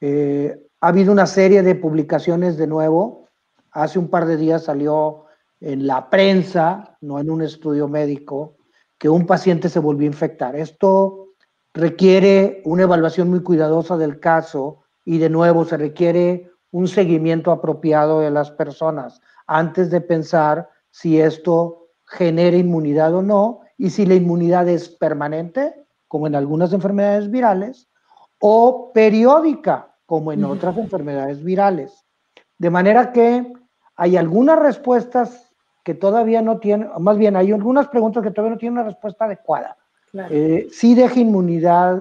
Ha habido una serie de publicaciones de nuevo. Hace un par de días salió en la prensa, no en un estudio médico, que un paciente se volvió a infectar. Esto requiere una evaluación muy cuidadosa del caso y de nuevo se requiere un seguimiento apropiado de las personas antes de pensar si esto genera inmunidad o no, y si la inmunidad es permanente, como en algunas enfermedades virales, o periódica, como en otras enfermedades virales. De manera que hay algunas respuestas que todavía no tienen, más bien hay algunas preguntas que todavía no tienen una respuesta adecuada. Claro. Si deja inmunidad,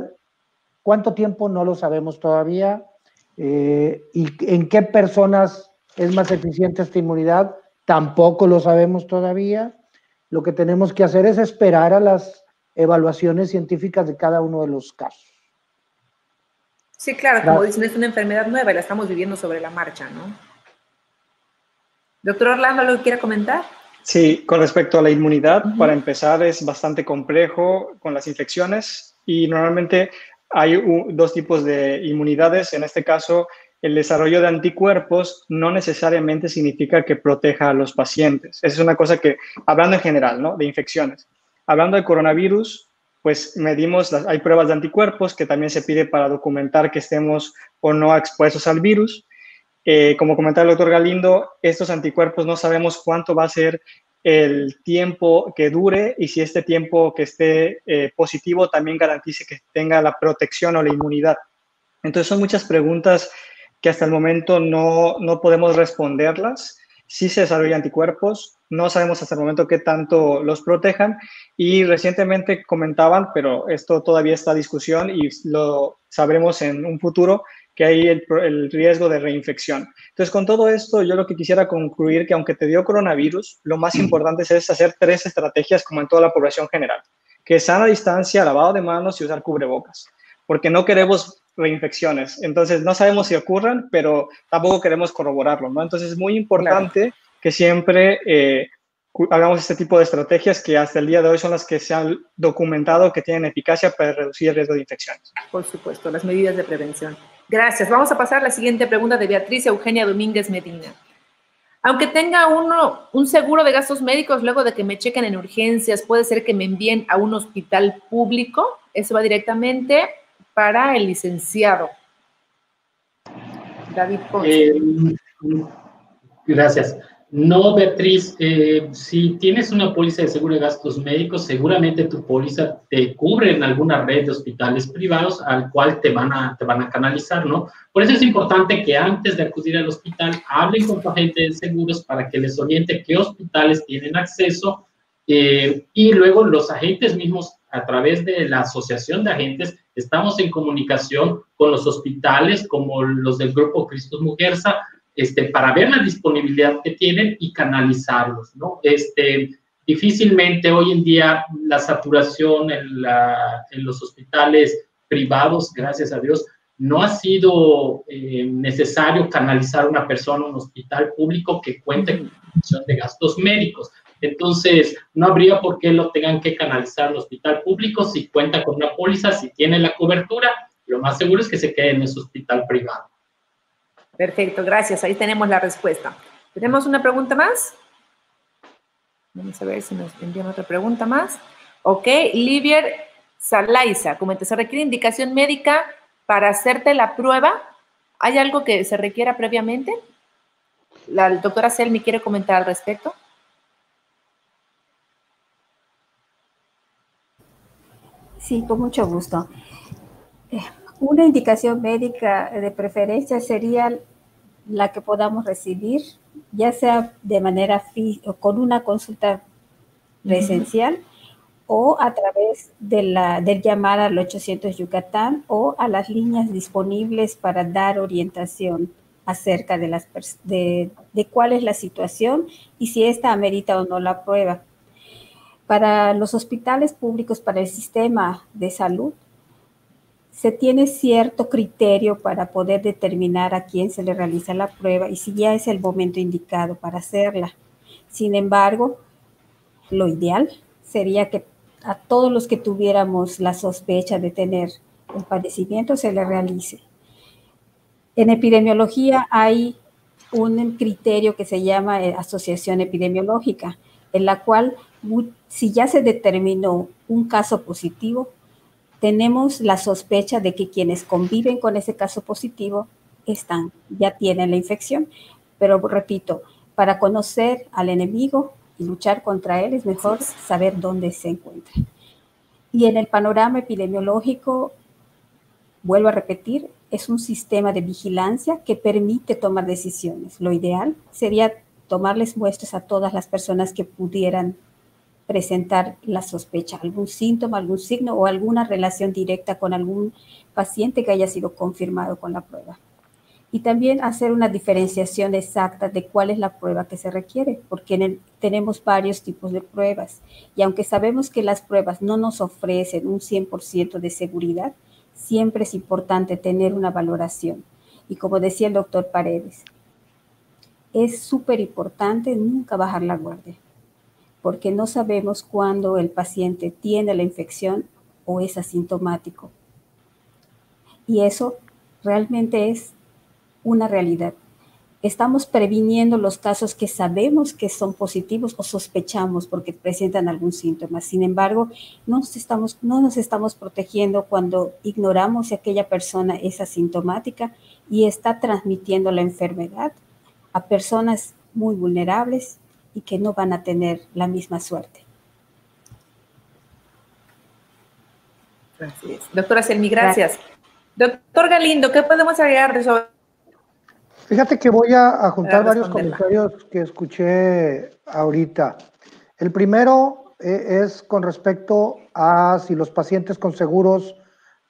¿cuánto tiempo? No lo sabemos todavía. ¿Y en qué personas es más eficiente esta inmunidad? Tampoco lo sabemos todavía. Lo que tenemos que hacer es esperar a las evaluaciones científicas de cada uno de los casos. Sí, claro, como dicen, es una enfermedad nueva y la estamos viviendo sobre la marcha, ¿no? Doctor Orlando, ¿algo que quiera comentar? Sí, con respecto a la inmunidad, para empezar, es bastante complejo con las infecciones y normalmente hay dos tipos de inmunidades. En este caso, el desarrollo de anticuerpos no necesariamente significa que proteja a los pacientes. Esa es una cosa que, hablando en general, ¿no?, de infecciones. Hablando de coronavirus, pues medimos, hay pruebas de anticuerpos que también se pide para documentar que estemos o no expuestos al virus. Como comentaba el doctor Galindo, estos anticuerpos no sabemos cuánto va a ser el tiempo que dure y si este tiempo que esté positivo también garantice que tenga la protección o la inmunidad. Entonces son muchas preguntas que hasta el momento no podemos responderlas. Sí se desarrollan anticuerpos, no sabemos hasta el momento qué tanto los protejan y recientemente comentaban, pero esto todavía está en discusión y lo sabremos en un futuro, que hay el riesgo de reinfección. Entonces, con todo esto, yo lo que quisiera concluir que aunque te dio coronavirus, lo más importante es hacer tres estrategias como en toda la población general, que es sana distancia, lavado de manos y usar cubrebocas, porque no queremos reinfecciones. Entonces, no sabemos si ocurran, pero tampoco queremos corroborarlo, ¿no? Entonces, es muy importante [S2] Claro. [S1] Que siempre hagamos este tipo de estrategias que hasta el día de hoy son las que se han documentado que tienen eficacia para reducir el riesgo de infecciones. Por supuesto, las medidas de prevención. Gracias. Vamos a pasar a la siguiente pregunta de Beatriz Eugenia Domínguez Medina. Aunque tenga un seguro de gastos médicos, luego de que me chequen en urgencias, ¿puede ser que me envíen a un hospital público? Eso va directamente para el licenciado David Ponce. Gracias. No, Beatriz, si tienes una póliza de seguro de gastos médicos, seguramente tu póliza te cubre en alguna red de hospitales privados al cual te van a canalizar, ¿no? Por eso es importante que antes de acudir al hospital hablen con tu agente de seguros para que les oriente qué hospitales tienen acceso y luego los agentes mismos, a través de la asociación de agentes, estamos en comunicación con los hospitales como los del grupo Christus Muguerza, para ver la disponibilidad que tienen y canalizarlos, ¿no? Difícilmente hoy en día la saturación en los hospitales privados, gracias a Dios, no ha sido necesario canalizar a una persona a un hospital público que cuente con protección de gastos médicos. Entonces, no habría por qué lo tengan que canalizar al hospital público si cuenta con una póliza, si tiene la cobertura, lo más seguro es que se quede en ese hospital privado. Perfecto, gracias. Ahí tenemos la respuesta. ¿Tenemos una pregunta más? Vamos a ver si nos envían otra pregunta más. Ok, Livier Salaiza comenta, ¿se requiere indicación médica para hacerte la prueba? ¿Hay algo que se requiera previamente? La doctora Selmy quiere comentar al respecto. Sí, con mucho gusto. Una indicación médica de preferencia sería la que podamos recibir, ya sea de manera física o con una consulta presencial o a través de del llamar al 800 Yucatán o a las líneas disponibles para dar orientación acerca de cuál es la situación y si esta amerita o no la prueba. Para los hospitales públicos, para el sistema de salud, se tiene cierto criterio para poder determinar a quién se le realiza la prueba y si ya es el momento indicado para hacerla. Sin embargo, lo ideal sería que a todos los que tuviéramos la sospecha de tener el padecimiento se le realice. En epidemiología hay un criterio que se llama asociación epidemiológica, en la cual si ya se determinó un caso positivo, tenemos la sospecha de que quienes conviven con ese caso positivo ya tienen la infección. Pero repito, para conocer al enemigo luchar contra él, es mejor saber dónde se encuentra. Y en el panorama epidemiológico, vuelvo a repetir, es un sistema de vigilancia que permite tomar decisiones. Lo ideal sería tomarles muestras a todas las personas que pudieran presentar la sospecha, algún síntoma, algún signo o alguna relación directa con algún paciente que haya sido confirmado con la prueba. Y también hacer una diferenciación exacta de cuál es la prueba que se requiere, porque tenemos varios tipos de pruebas. Y aunque sabemos que las pruebas no nos ofrecen un 100% de seguridad, siempre es importante tener una valoración. Y como decía el doctor Paredes, es súper importante nunca bajar la guardia, porque no sabemos cuándo el paciente tiene la infección o es asintomático. Y eso realmente es una realidad. Estamos previniendo los casos que sabemos que son positivos o sospechamos porque presentan algún síntoma. Sin embargo, no nos estamos protegiendo cuando ignoramos si aquella persona es asintomática y está transmitiendo la enfermedad a personas muy vulnerables y que no van a tener la misma suerte. Así es. Doctora Selmy, gracias. Doctor Galindo, ¿qué podemos agregar sobre? Fíjate que voy a juntar varios comentarios que escuché ahorita. El primero es con respecto a si los pacientes con seguros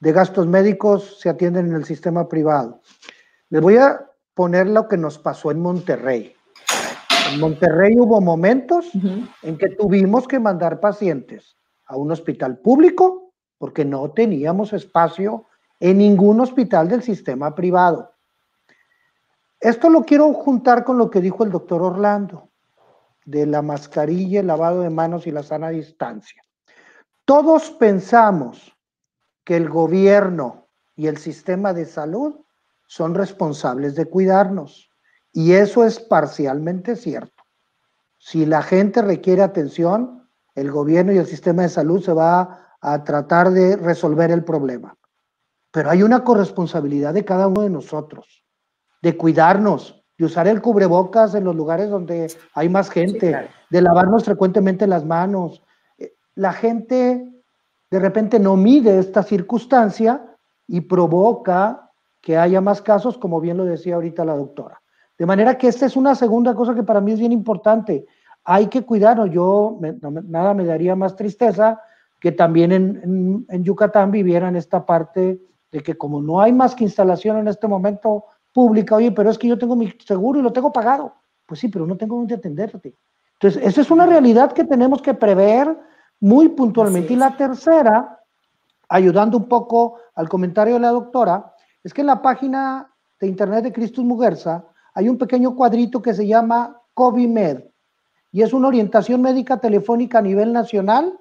de gastos médicos se atienden en el sistema privado. Les voy a poner lo que nos pasó en Monterrey. En Monterrey hubo momentos en que tuvimos que mandar pacientes a un hospital público porque no teníamos espacio en ningún hospital del sistema privado. Esto lo quiero juntar con lo que dijo el doctor Orlando, de la mascarilla, el lavado de manos y la sana distancia. Todos pensamos que el gobierno y el sistema de salud son responsables de cuidarnos, y eso es parcialmente cierto. Si la gente requiere atención, el gobierno y el sistema de salud se va a tratar de resolver el problema. Pero hay una corresponsabilidad de cada uno de nosotros, de cuidarnos, de usar el cubrebocas en los lugares donde hay más gente, sí, claro, de lavarnos frecuentemente las manos. La gente de repente no mide esta circunstancia y provoca que haya más casos, como bien lo decía ahorita la doctora. De manera que esta es una segunda cosa que para mí es bien importante. Hay que cuidarnos. Nada me daría más tristeza que también en Yucatán vivieran esta parte de que como no hay más que instalación en este momento pública, oye, pero es que yo tengo mi seguro y lo tengo pagado. Pues sí, pero no tengo dónde atenderte. Entonces, esa es una realidad que tenemos que prever muy puntualmente. Y la tercera, ayudando un poco al comentario de la doctora, es que en la página de internet de Christus Muguerza hay un pequeño cuadrito que se llama COVID-Med y es una orientación médica telefónica a nivel nacional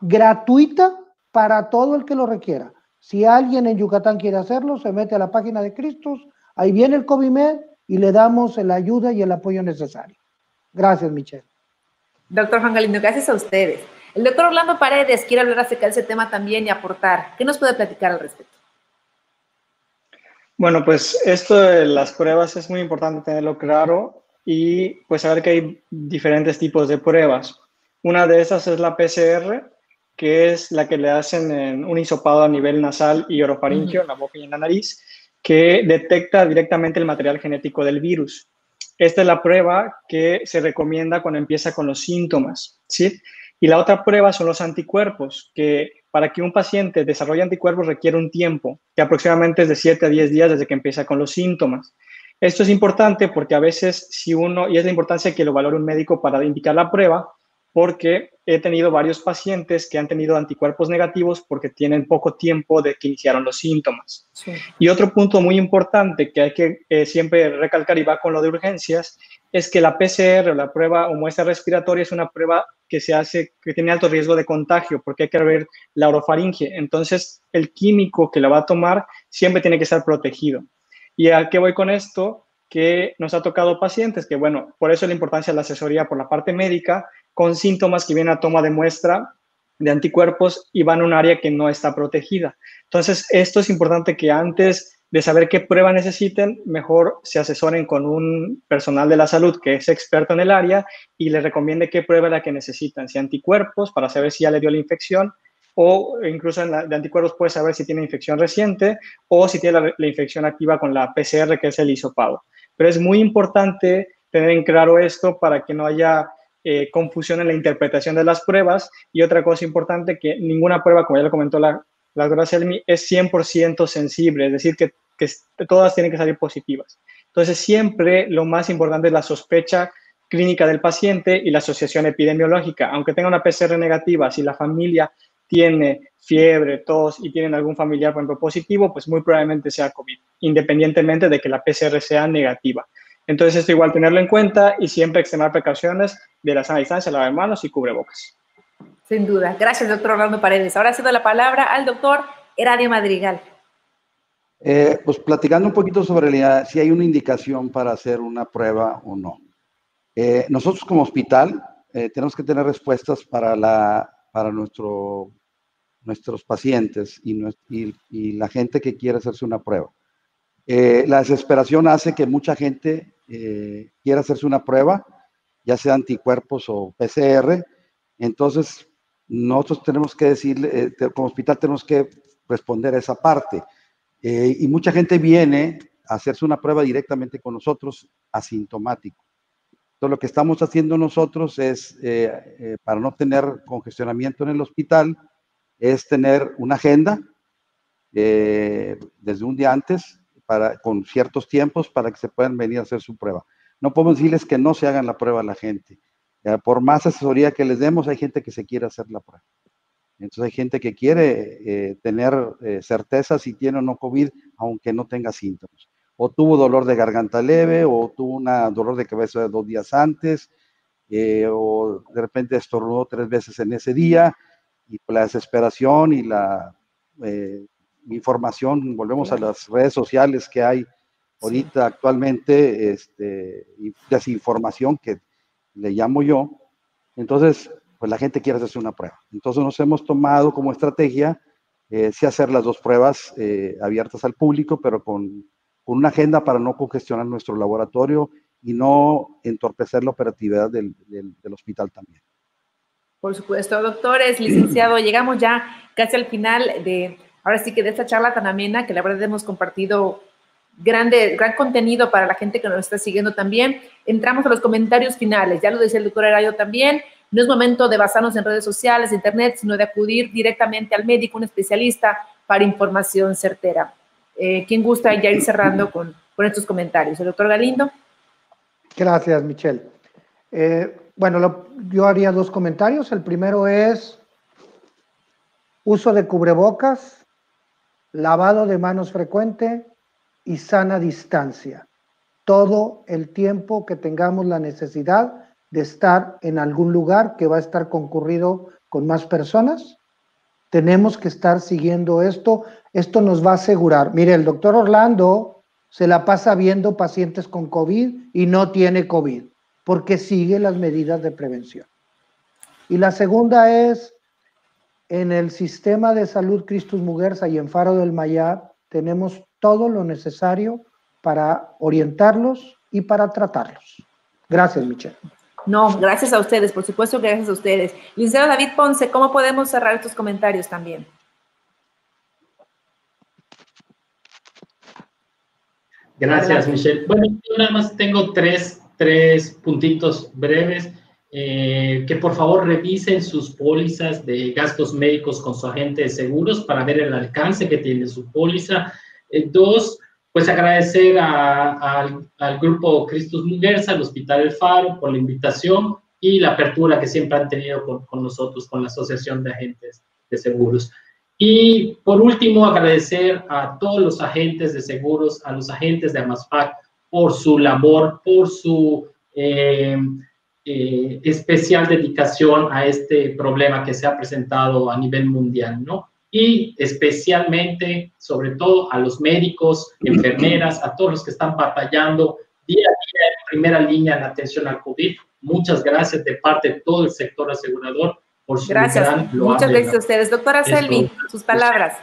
gratuita para todo el que lo requiera. Si alguien en Yucatán quiere hacerlo, se mete a la página de Christus, ahí viene el COVID-Med y le damos la ayuda y el apoyo necesario. Gracias, Michelle. Doctor Juan Galindo, gracias a ustedes. El doctor Orlando Paredes quiere hablar acerca de ese tema también y aportar. ¿Qué nos puede platicar al respecto? Bueno, pues esto de las pruebas es muy importante tenerlo claro y pues saber que hay diferentes tipos de pruebas. Una de esas es la PCR, que es la que le hacen en un hisopado a nivel nasal y orofaringeo, en la boca y en la nariz, que detecta directamente el material genético del virus. Esta es la prueba que se recomienda cuando empieza con los síntomas, ¿sí? Y la otra prueba son los anticuerpos, que para que un paciente desarrolle anticuerpos requiere un tiempo, que aproximadamente es de 7 a 10 días desde que empieza con los síntomas. Esto es importante porque a veces y es la importancia que lo valore un médico para indicar la prueba, porque he tenido varios pacientes que han tenido anticuerpos negativos porque tienen poco tiempo de que iniciaron los síntomas. Sí. Y otro punto muy importante que hay que siempre recalcar, y va con lo de urgencias, es que la PCR, la prueba o muestra respiratoria, es una prueba que se hace, que tiene alto riesgo de contagio, porque hay que ver la orofaringe. Entonces, el químico que la va a tomar siempre tiene que estar protegido. ¿Y a qué voy con esto? Que nos ha tocado pacientes que, bueno, por eso la importancia de la asesoría por la parte médica, con síntomas que vienen a toma de muestra de anticuerpos y van a un área que no está protegida. Entonces, esto es importante que antes de saber qué prueba necesiten, mejor se asesoren con un personal de la salud que es experto en el área y les recomiende qué prueba es la que necesitan, si anticuerpos para saber si ya le dio la infección, o incluso en la de anticuerpos puede saber si tiene infección reciente o si tiene la infección activa con la PCR, que es el hisopado. Pero es muy importante tener en claro esto para que no haya confusión en la interpretación de las pruebas. Y otra cosa importante, que ninguna prueba, como ya lo comentó la doctora Selmy, es 100% sensible, es decir, que todas tienen que salir positivas. Entonces, siempre lo más importante es la sospecha clínica del paciente y la asociación epidemiológica. Aunque tenga una PCR negativa, si la familia tiene fiebre, tos y tienen algún familiar, por ejemplo, positivo, pues muy probablemente sea COVID, independientemente de que la PCR sea negativa. Entonces, esto igual tenerlo en cuenta y siempre extremar precauciones de la sana distancia, lavar manos y cubrebocas. Sin duda. Gracias, doctor Orlando Paredes. Ahora cedo la palabra al doctor Heradio Madrigal. Pues platicando un poquito sobre si hay una indicación para hacer una prueba o no. Nosotros como hospital tenemos que tener respuestas para nuestros pacientes y la gente que quiere hacerse una prueba. La desesperación hace que mucha gente quiera hacerse una prueba, ya sea anticuerpos o PCR. Entonces, nosotros tenemos que decirle, como hospital tenemos que responder a esa parte. Y mucha gente viene a hacerse una prueba directamente con nosotros, asintomático. Entonces, lo que estamos haciendo nosotros es, para no tener congestionamiento en el hospital, es tener una agenda desde un día antes, con ciertos tiempos para que se puedan venir a hacer su prueba. No podemos decirles que no se hagan la prueba a la gente. Por más asesoría que les demos, hay gente que se quiere hacer la prueba. Entonces hay gente que quiere tener certeza si tiene o no COVID, aunque no tenga síntomas. O tuvo dolor de garganta leve, o tuvo un dolor de cabeza 2 días antes, o de repente estornudó 3 veces en ese día, y la desesperación y la... información, volvemos a las redes sociales que hay ahorita actualmente, desinformación que le llamo yo. Entonces, pues la gente quiere hacerse una prueba. Entonces nos hemos tomado como estrategia sí hacer las 2 pruebas abiertas al público, pero con una agenda para no congestionar nuestro laboratorio y no entorpecer la operatividad del hospital también. Por supuesto, doctores, licenciado, llegamos ya casi al final de... Ahora sí que de esta charla tan amena, que la verdad hemos compartido gran contenido para la gente que nos está siguiendo también, entramos a los comentarios finales. Ya lo decía el doctor Heradio también, no es momento de basarnos en redes sociales, internet, sino de acudir directamente al médico, un especialista, para información certera. ¿Quién gusta ya ir cerrando con estos comentarios? El doctor Galindo. Gracias, Michelle. Bueno, yo haría 2 comentarios. El primero es uso de cubrebocas, lavado de manos frecuente y sana distancia, todo el tiempo que tengamos la necesidad de estar en algún lugar que va a estar concurrido con más personas. Tenemos que estar siguiendo esto nos va a asegurar. Mire, el doctor Orlando se la pasa viendo pacientes con COVID y no tiene COVID, porque sigue las medidas de prevención. Y la segunda es, en el sistema de salud Christus Muguerza y en Faro del Mayab tenemos todo lo necesario para orientarlos y para tratarlos. Gracias, Michelle. No, gracias a ustedes, por supuesto, gracias a ustedes. Licenciado David Ponce, ¿cómo podemos cerrar estos comentarios también? Gracias, Michelle. Bueno, yo nada más tengo tres puntitos breves. Que por favor revisen sus pólizas de gastos médicos con su agente de seguros para ver el alcance que tiene su póliza. 2, pues agradecer al grupo Christus Muguerza, al Hospital El Faro, por la invitación y la apertura que siempre han tenido con nosotros, con la Asociación de Agentes de Seguros. Y por último, agradecer a todos los agentes de seguros, a los agentes de AMASFAC por su labor, por su... especial dedicación a este problema que se ha presentado a nivel mundial, ¿no? Y especialmente, sobre todo, a los médicos, enfermeras, a todos los que están batallando día a día en primera línea en atención al COVID. Muchas gracias de parte de todo el sector asegurador por su gran loable. Muchas gracias a ustedes. Doctora Selmy, sus palabras.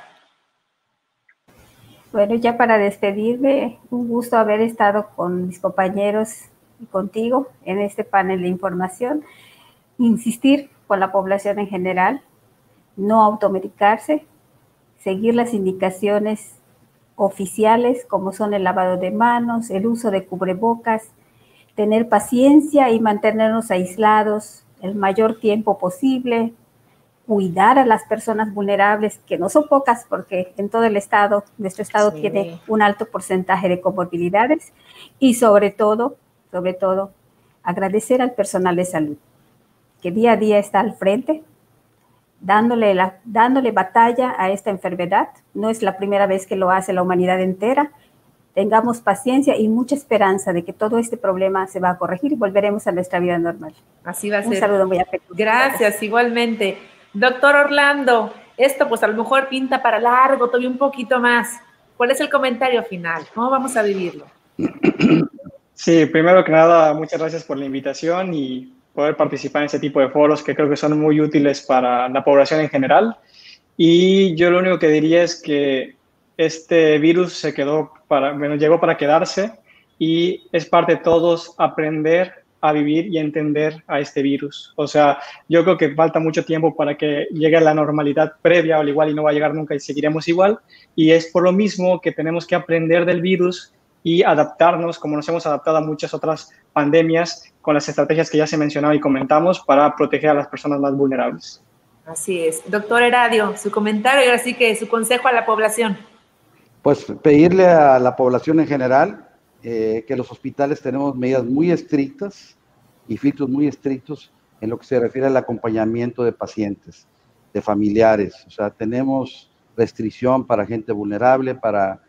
Bueno, ya para despedirme, un gusto haber estado con mis compañeros y contigo en este panel de información. Insistir con la población en general, no automedicarse, seguir las indicaciones oficiales como son el lavado de manos, el uso de cubrebocas, tener paciencia y mantenernos aislados el mayor tiempo posible, cuidar a las personas vulnerables, que no son pocas porque en todo el estado, nuestro estado sí tiene un alto porcentaje de comorbilidades, y sobre todo, agradecer al personal de salud que día a día está al frente, dándole batalla a esta enfermedad. No es la primera vez que lo hace la humanidad entera. Tengamos paciencia y mucha esperanza de que todo este problema se va a corregir y volveremos a nuestra vida normal. Así va a ser. Un saludo muy afectuoso. Gracias, igualmente. Doctor Orlando, esto pues a lo mejor pinta para largo, todavía un poquito más. ¿Cuál es el comentario final? ¿Cómo vamos a vivirlo? Sí, primero que nada, muchas gracias por la invitación y poder participar en este tipo de foros que creo que son muy útiles para la población en general. Y yo lo único que diría es que este virus llegó para quedarse y es parte de todos aprender a vivir y entender a este virus. O sea, yo creo que falta mucho tiempo para que llegue a la normalidad previa, o al igual y no va a llegar nunca y seguiremos igual. Y es por lo mismo que tenemos que aprender del virus y adaptarnos, como nos hemos adaptado a muchas otras pandemias, con las estrategias que ya se mencionaron y comentamos para proteger a las personas más vulnerables. Así es. Doctor Heradio, su comentario y ahora sí que su consejo a la población. Pues pedirle a la población en general que los hospitales tenemos medidas muy estrictas y filtros muy estrictos en lo que se refiere al acompañamiento de pacientes, de familiares. O sea, tenemos restricción para gente vulnerable, para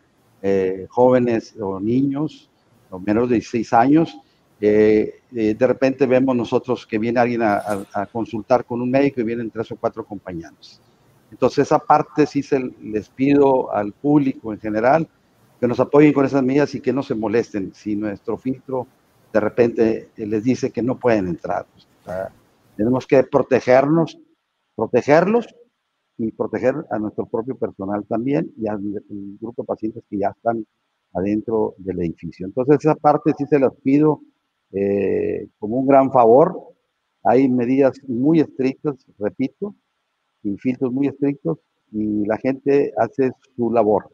jóvenes o niños o menores de 16 años. De repente vemos nosotros que viene alguien a consultar con un médico y vienen 3 o 4 acompañantes. Entonces, esa parte sí les pido al público en general que nos apoyen con esas medidas y que no se molesten si nuestro filtro de repente les dice que no pueden entrar. O sea, tenemos que protegerlos y proteger a nuestro propio personal también y al grupo de pacientes que ya están adentro del edificio. Entonces, esa parte sí se las pido como un gran favor. Hay medidas muy estrictas, repito, y filtros muy estrictos, y la gente hace su labor,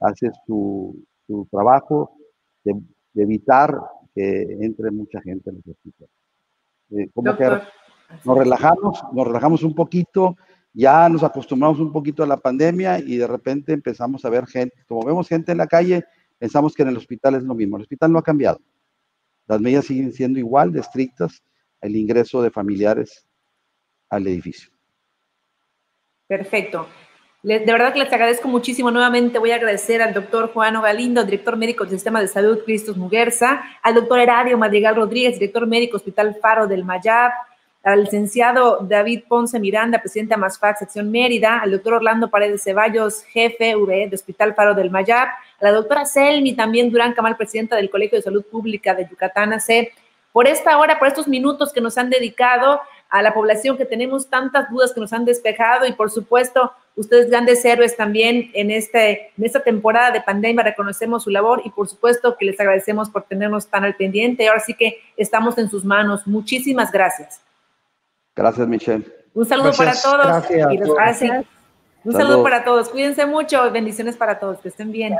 hace su trabajo de evitar que entre mucha gente en los hospitales. Como que nos relajamos un poquito, ya nos acostumbramos un poquito a la pandemia y de repente empezamos a ver gente. Como vemos gente en la calle, pensamos que en el hospital es lo mismo. El hospital no ha cambiado. Las medidas siguen siendo igual de estrictas, el ingreso de familiares al edificio. Perfecto. De verdad que les agradezco muchísimo. Nuevamente voy a agradecer al doctor Juano Galindo, director médico del Sistema de Salud Christus Muguerza, al doctor Heradio Madrigal Rodríguez, director médico Hospital Faro del Mayab, al licenciado David Ponce Miranda, presidente de AMASFAC, sección Mérida, al doctor Orlando Paredes Ceballos, jefe URE de Hospital Faro del Mayab, a la doctora Selmy también Durán Kamal, presidenta del Colegio de Salud Pública de Yucatán AC, por esta hora, por estos minutos que nos han dedicado a la población, que tenemos tantas dudas que nos han despejado, y por supuesto, ustedes grandes héroes también en esta temporada de pandemia, reconocemos su labor y por supuesto que les agradecemos por tenernos tan al pendiente. Ahora sí que estamos en sus manos. Muchísimas gracias. Gracias, Michelle. Un saludo para todos. Gracias. Un saludo para todos. Cuídense mucho. Bendiciones para todos. Que estén bien.